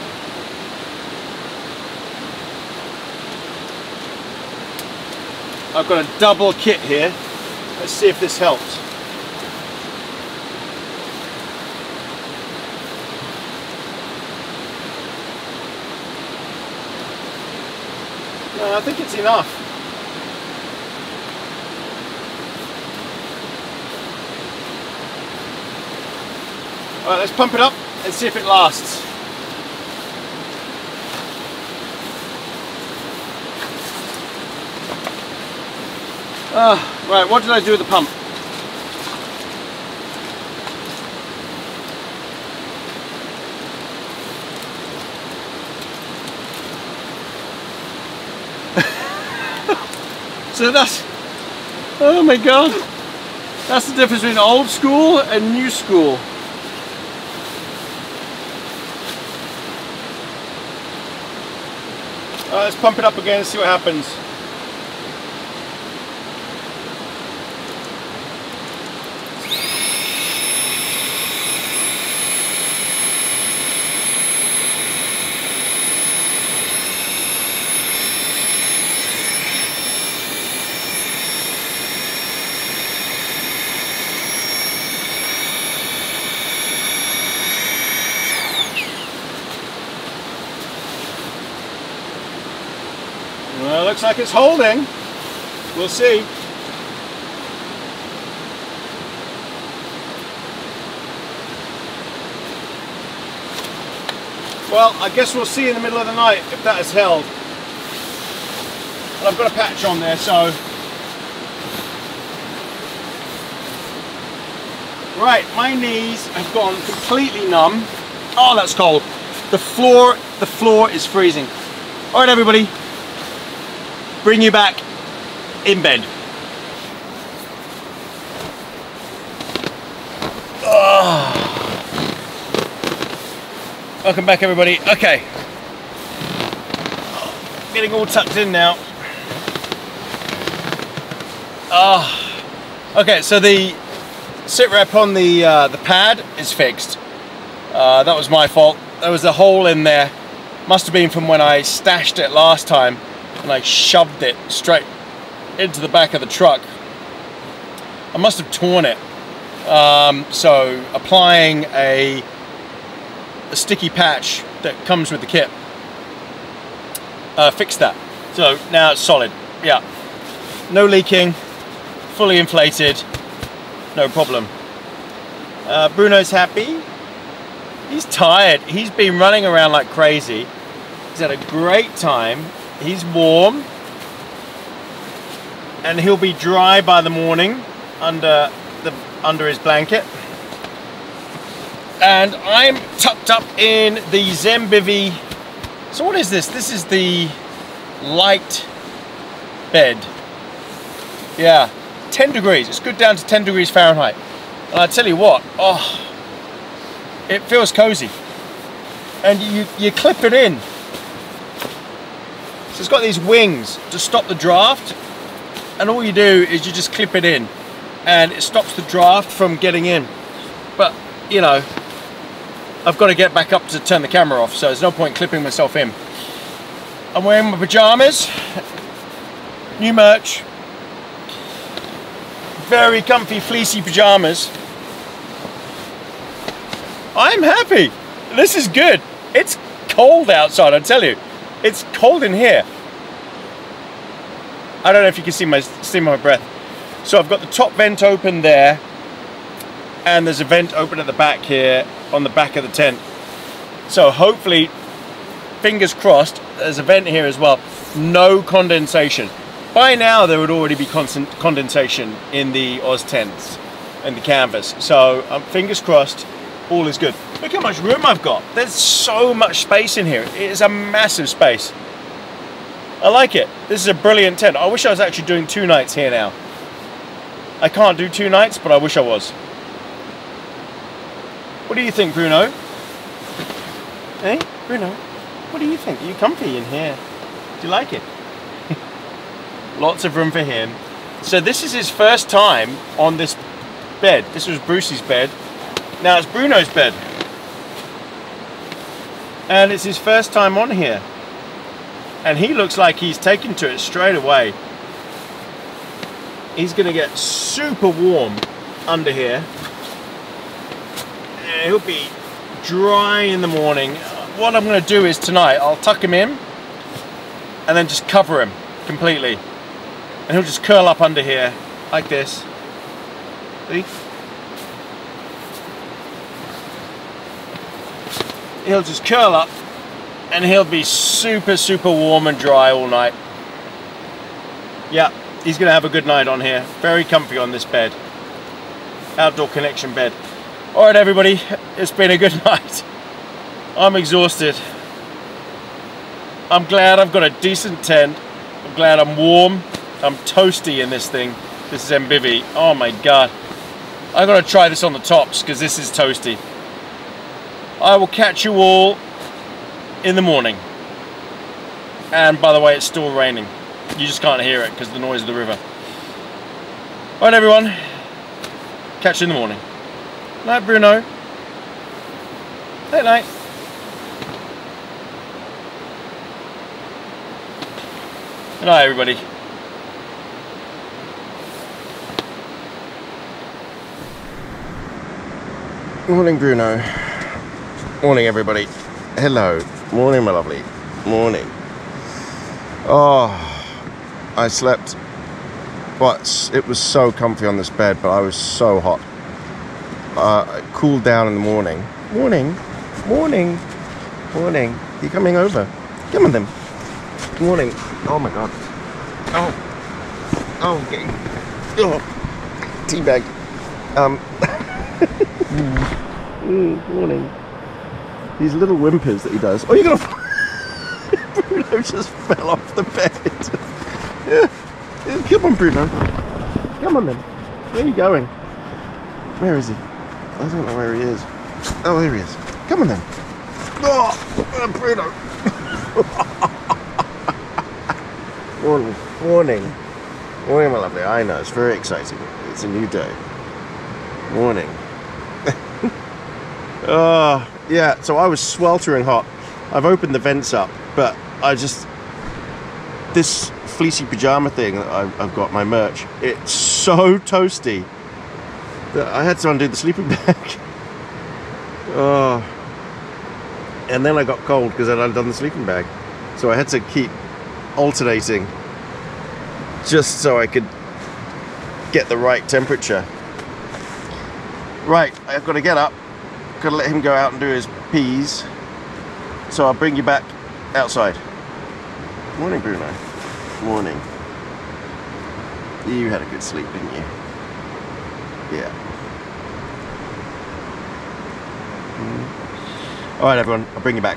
I've got a double kit here. Let's see if this helps. No, I think it's enough. All right, let's pump it up and see if it lasts. Uh, right, what did I do with the pump? So that's, oh my god, that's the difference between old school and new school. All right, let's pump it up again and see what happens. Looks like it's holding. We'll see. Well, I guess we'll see in the middle of the night if that has held. But I've got a patch on there, so. Right, my knees have gone completely numb. Oh, that's cold. The floor, the floor is freezing. All right, everybody. Bring you back in bed. Oh. Welcome back, everybody. Okay, oh, getting all tucked in now. Ah, oh. Okay. So the sit rep on the uh, the pad is fixed. Uh, that was my fault. There was a hole in there. Must have been from when I stashed it last time. And I shoved it straight into the back of the truck. I must have torn it. Um, so applying a, a sticky patch that comes with the kit uh, fixed that. So now it's solid. Yeah, no leaking, fully inflated, no problem. Uh, Bruno's happy. He's tired. He's been running around like crazy. He's had a great time. He's warm and he'll be dry by the morning under the under his blanket. And I'm tucked up in the Zenbivy. So what is this? This is the light bed. Yeah, ten degrees. It's good down to ten degrees Fahrenheit. And I tell you what, oh, it feels cozy. And you you clip it in. So it's got these wings to stop the draft, and all you do is you just clip it in and it stops the draft from getting in. But you know, I've got to get back up to turn the camera off, so there's no point clipping myself in. I'm wearing my pajamas, new merch, very comfy fleecy pajamas. I'm happy. This is good. It's cold outside, I tell you. It's cold in here. I don't know if you can see my see my breath. So I've got the top vent open there, and there's a vent open at the back here on the back of the tent. So hopefully, fingers crossed, there's a vent here as well. No condensation. By now there would already be constant condensation in the Oz tents and the canvas. So um, fingers crossed, all is good. Look how much room I've got. There's so much space in here. It is a massive space. I like it. This is a brilliant tent. I wish I was actually doing two nights here now. I can't do two nights, but I wish I was. What do you think, Bruno? Hey, Bruno, what do you think? Are you comfy in here? Do you like it? Lots of room for him. So this is his first time on this bed. This was Brucey's bed. Now it's Bruno's bed. And it's his first time on here. And he looks like he's taken to it straight away. He's going to get super warm under here. And he'll be dry in the morning. What I'm going to do is tonight, I'll tuck him in and then just cover him completely. And he'll just curl up under here like this. See? He'll just curl up and he'll be super, super warm and dry all night. Yeah, he's going to have a good night on here. Very comfy on this bed. Outdoor Connection bed. Alright everybody, it's been a good night. I'm exhausted. I'm glad I've got a decent tent. I'm glad I'm warm. I'm toasty in this thing. This is Zenbivy. Oh my god. I've got to try this on the tops because this is toasty. I will catch you all in the morning. And by the way, it's still raining. You just can't hear it because of the noise of the river. Alright everyone, catch you in the morning. Night Bruno. Night night. Good night everybody. Morning Bruno. Morning everybody. Hello. Morning my lovely. Morning. Oh, I slept, but it was so comfy on this bed, but I was so hot. Uh, I cooled down in the morning. Morning. Morning. Morning. You coming over? Come on then. Morning. Oh my god. Oh. Oh, okay. Oh. Teabag. Um. mm, morning. These little whimpers that he does. Oh, you're gonna. Bruno just fell off the bed. Yeah. Yeah. Come on, Bruno. Come on, then. Where are you going? Where is he? I don't know where he is. Oh, there he is. Come on, then. Oh, Bruno. Morning. Morning. Morning, my lovely. I know. It's very exciting. It's a new day. Morning. Oh. Yeah, so I was sweltering hot. I've opened the vents up, but I just... This fleecy pyjama thing that I've, I've got, my merch, it's so toasty that I had to undo the sleeping bag. Oh. And then I got cold because I'd undone the sleeping bag. So I had to keep alternating just so I could get the right temperature. Right, I've got to get up. Gotta let him go out and do his peas, so I'll bring you back outside. Morning Bruno. Morning. You had a good sleep, didn't you? Yeah. Mm. Alright everyone, I'll bring you back.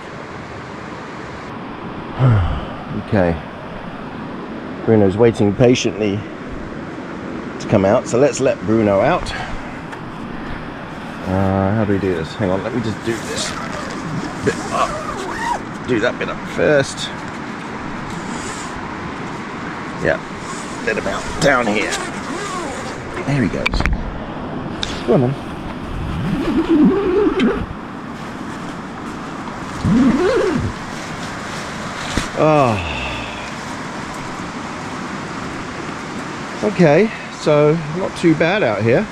Okay. Bruno's waiting patiently to come out, so let's let Bruno out. Uh, how do we do this? Hang on, let me just do this bit up. Do that bit up first. Yeah, then about down here. There he goes. Come on. Oh. Okay, so not too bad out here.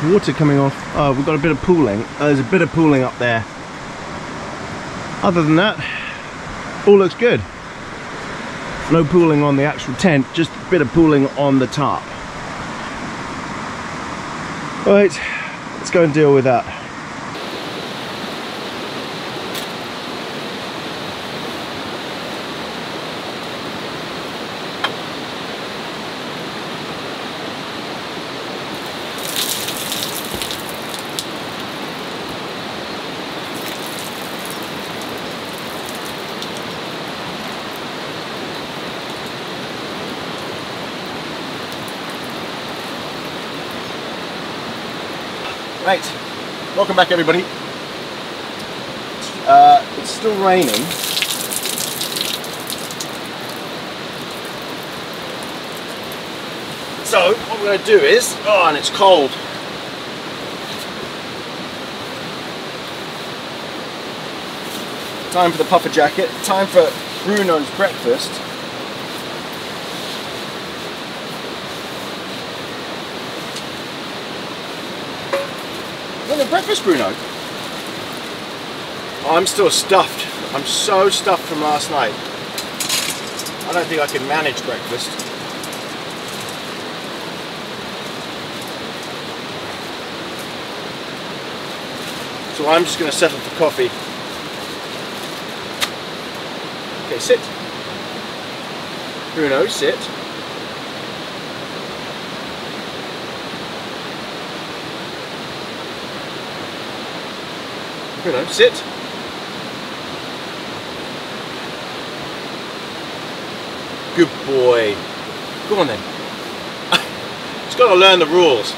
There's water coming off. Oh, we've got a bit of pooling. Oh, there's a bit of pooling up there. Other than that, all looks good. No pooling on the actual tent, just a bit of pooling on the tarp. Right, let's go and deal with that. Right, welcome back everybody. Uh, it's still raining. So what we're going to do is, oh, and it's cold. Time for the puffer jacket, time for Bruno's breakfast. Well, the breakfast, Bruno. I'm still stuffed. I'm so stuffed from last night. I don't think I can manage breakfast. So I'm just going to settle for coffee. Okay, sit. Bruno, sit. Bruno, sit. Good boy. Go on then. Just got to learn the rules.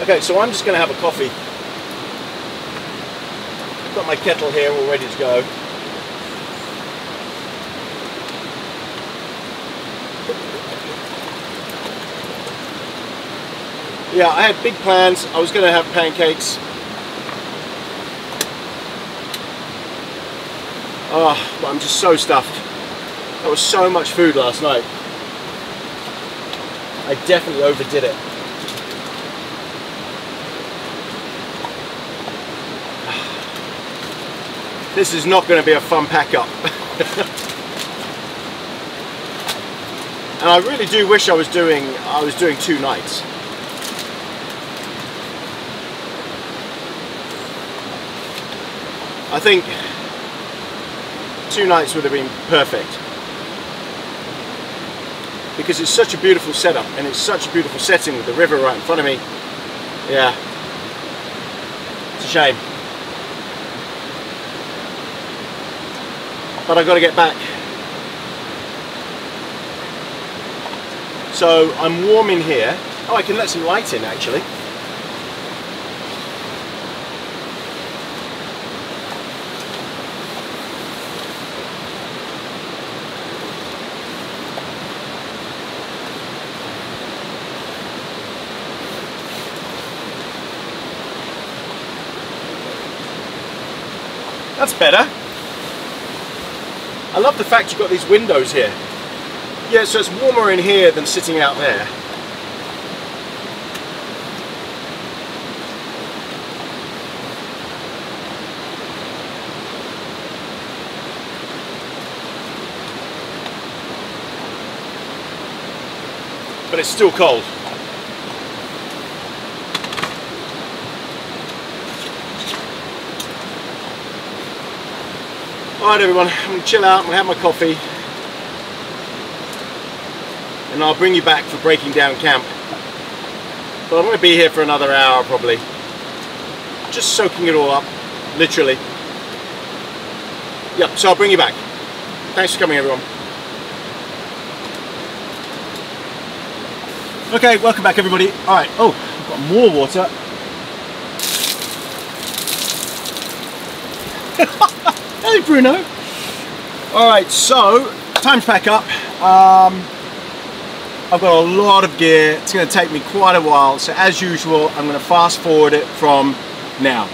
Okay, so I'm just going to have a coffee. I've got my kettle here all ready to go. Yeah, I had big plans. I was going to have pancakes. Oh, but I'm just so stuffed. That was so much food last night. I definitely overdid it. This is not going to be a fun pack up. And I really do wish I was doing I was doing two nights. I think two nights would have been perfect, because it's such a beautiful setup and it's such a beautiful setting with the river right in front of me. Yeah, it's a shame. But I've got to get back. So I'm warm in here. Oh, I can let some light in actually. That's better. I love the fact you've got these windows here. Yeah, so it's warmer in here than sitting out there. But it's still cold. Alright everyone, I'm going to chill out, I'm going to have my coffee, and I'll bring you back for breaking down camp. But I'm going to be here for another hour probably, just soaking it all up, literally. Yep, so I'll bring you back. Thanks for coming everyone. Okay, welcome back everybody. Alright, oh, I've got more water. Hey Bruno! Alright, so time to pack up. Um, I've got a lot of gear, it's going to take me quite a while, so as usual I'm going to fast forward it from now.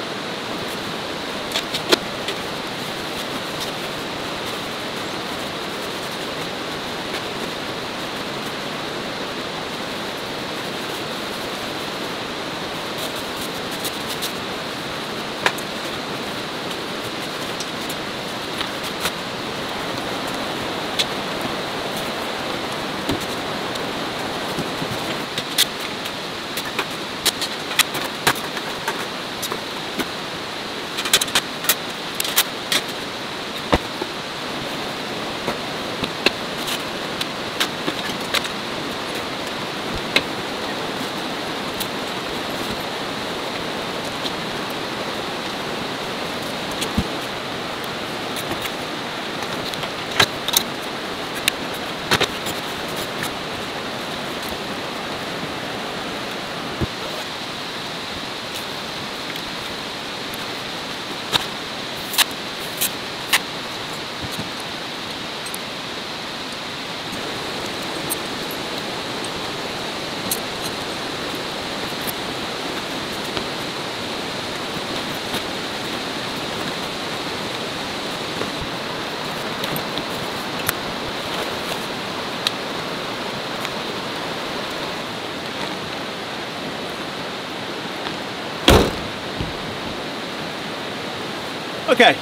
Okay,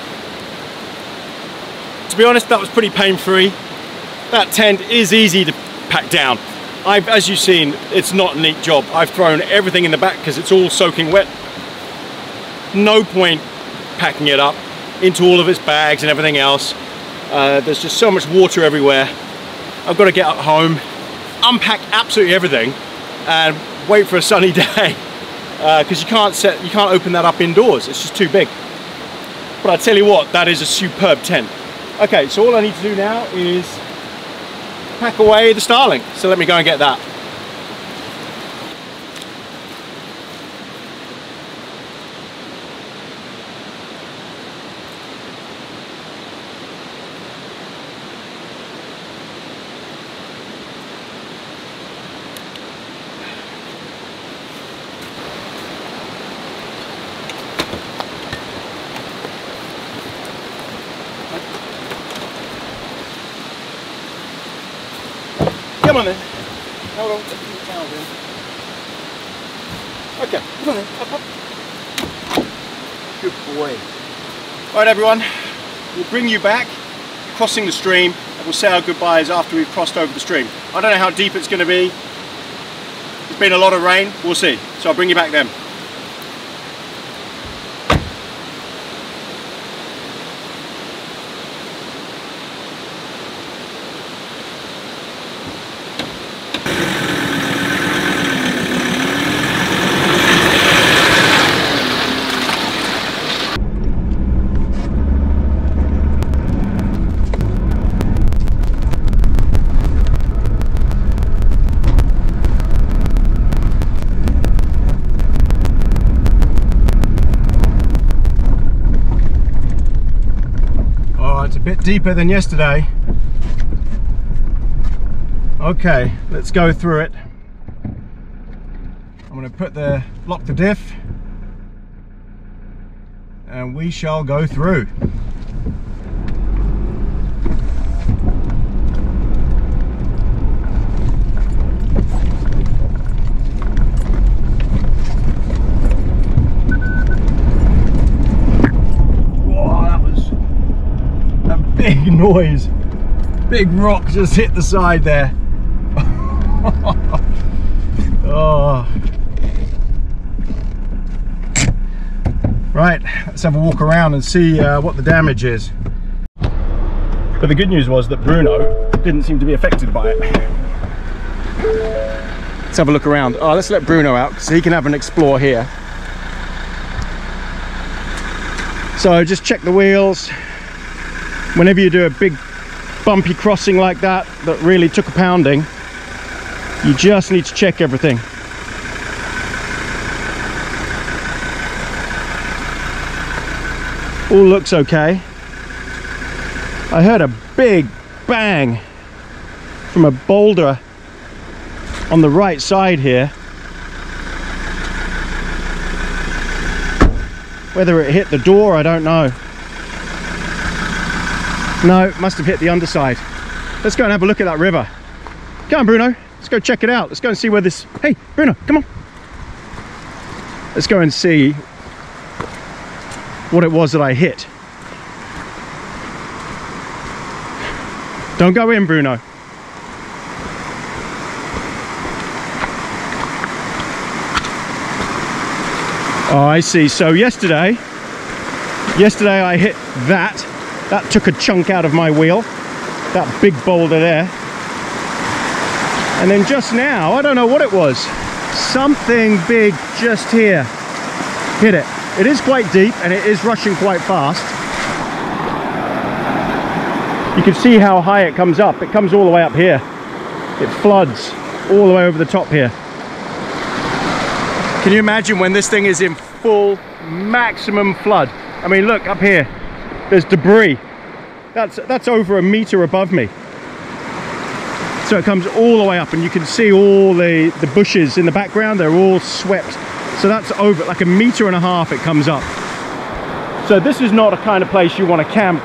to be honest, that was pretty pain-free. That tent is easy to pack down. I've, as you've seen, it's not a neat job. I've thrown everything in the back because it's all soaking wet. No point packing it up into all of its bags and everything else. Uh, there's just so much water everywhere. I've got to get up home, unpack absolutely everything, and wait for a sunny day because uh, you can't set, you can't open that up indoors. It's just too big. But I tell you what, that is a superb tent. Okay, so all I need to do now is pack away the Starlink. So let me go and get that. Come on then. Hold on, let's put the towel in. Okay, come on then. Up, up. Good boy. Alright everyone, we'll bring you back, crossing the stream, and we'll say our goodbyes after we've crossed over the stream. I don't know how deep it's going to be. It's been a lot of rain, we'll see. So I'll bring you back then. Deeper than yesterday. Okay, let's go through it. I'm going to put the lock the diff and we shall go through. Big noise. Big rock just hit the side there. Oh. Right, let's have a walk around and see uh, what the damage is. But the good news was that Bruno didn't seem to be affected by it. Let's have a look around. Oh, let's let Bruno out so he can have an explore here. So just check the wheels. Whenever you do a big bumpy crossing like that, that really took a pounding, you just need to check everything. All looks okay. I heard a big bang from a boulder on the right side here. Whether it hit the door, I don't know. No, it must have hit the underside. Let's go and have a look at that river. Come on, Bruno. Let's go check it out. Let's go and see where this... Hey, Bruno, come on. Let's go and see what it was that I hit. Don't go in, Bruno. Oh, I see. So yesterday, yesterday I hit that. That took a chunk out of my wheel, that big boulder there. And then just now, I don't know what it was, something big just here hit it. It is quite deep and it is rushing quite fast. You can see how high it comes up. It comes all the way up here. It floods all the way over the top here. Can you imagine when this thing is in full maximum flood? I mean, look up here. There's debris. That's, that's over a meter above me. So it comes all the way up and you can see all the, the bushes in the background. They're all swept. So that's over, like a meter and a half it comes up. So this is not a kind of place you want to camp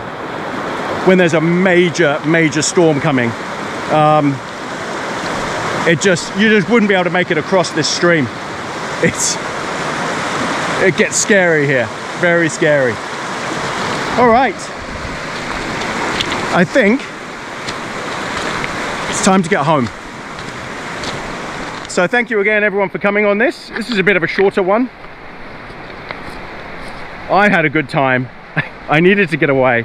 when there's a major, major storm coming. Um, it just, you just wouldn't be able to make it across this stream. It's, it gets scary here, very scary. All right, I think it's time to get home. So thank you again everyone for coming on this. This is a bit of a shorter one. I had a good time. I needed to get away.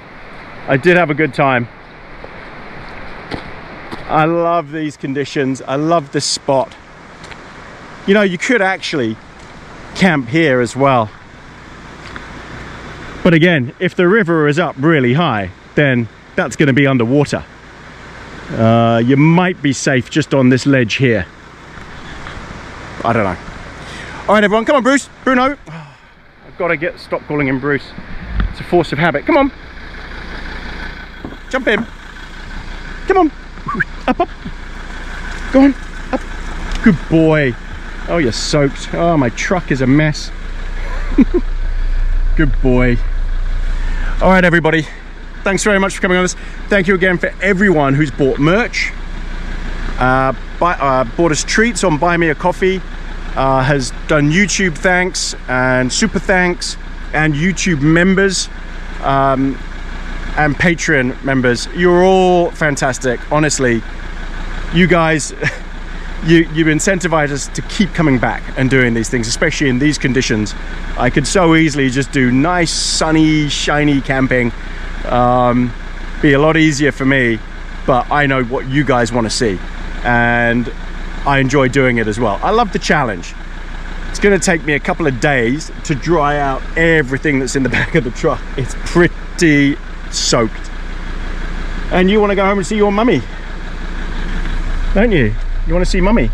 I did have a good time. I love these conditions. I love this spot. You know, you could actually camp here as well. But again, if the river is up really high, then that's going to be underwater. Uh, you might be safe just on this ledge here. I don't know. All right, everyone, come on, Bruce, Bruno. Oh, I've got to get stop calling him Bruce. It's a force of habit. Come on, jump in. Come on, up, up. Go on, up. Good boy. Oh, you're soaked. Oh, my truck is a mess. Good boy. All right, everybody. Thanks very much for coming on this. Thank you again for everyone who's bought merch, uh, buy, uh, bought us treats on Buy Me a Coffee, uh, has done YouTube thanks and super thanks and YouTube members um, and Patreon members. You're all fantastic. Honestly, you guys, you, you incentivize us to keep coming back and doing these things, especially in these conditions. I could so easily just do nice, sunny, shiny camping. Um, be a lot easier for me, but I know what you guys want to see and I enjoy doing it as well. I love the challenge. It's going to take me a couple of days to dry out everything that's in the back of the truck. It's pretty soaked. And you want to go home and see your mummy, don't you? You want to see mummy?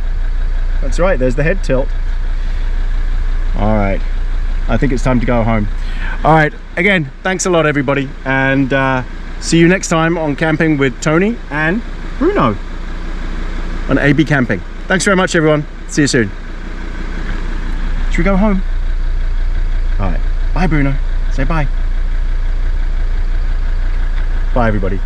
That's right, there's the head tilt. All right, I think it's time to go home. All right, again, thanks a lot, everybody. And uh, see you next time on Camping with Tony and Bruno on A B Camping. Thanks very much, everyone. See you soon. Should we go home? All right, bye, Bruno. Say bye. Bye, everybody.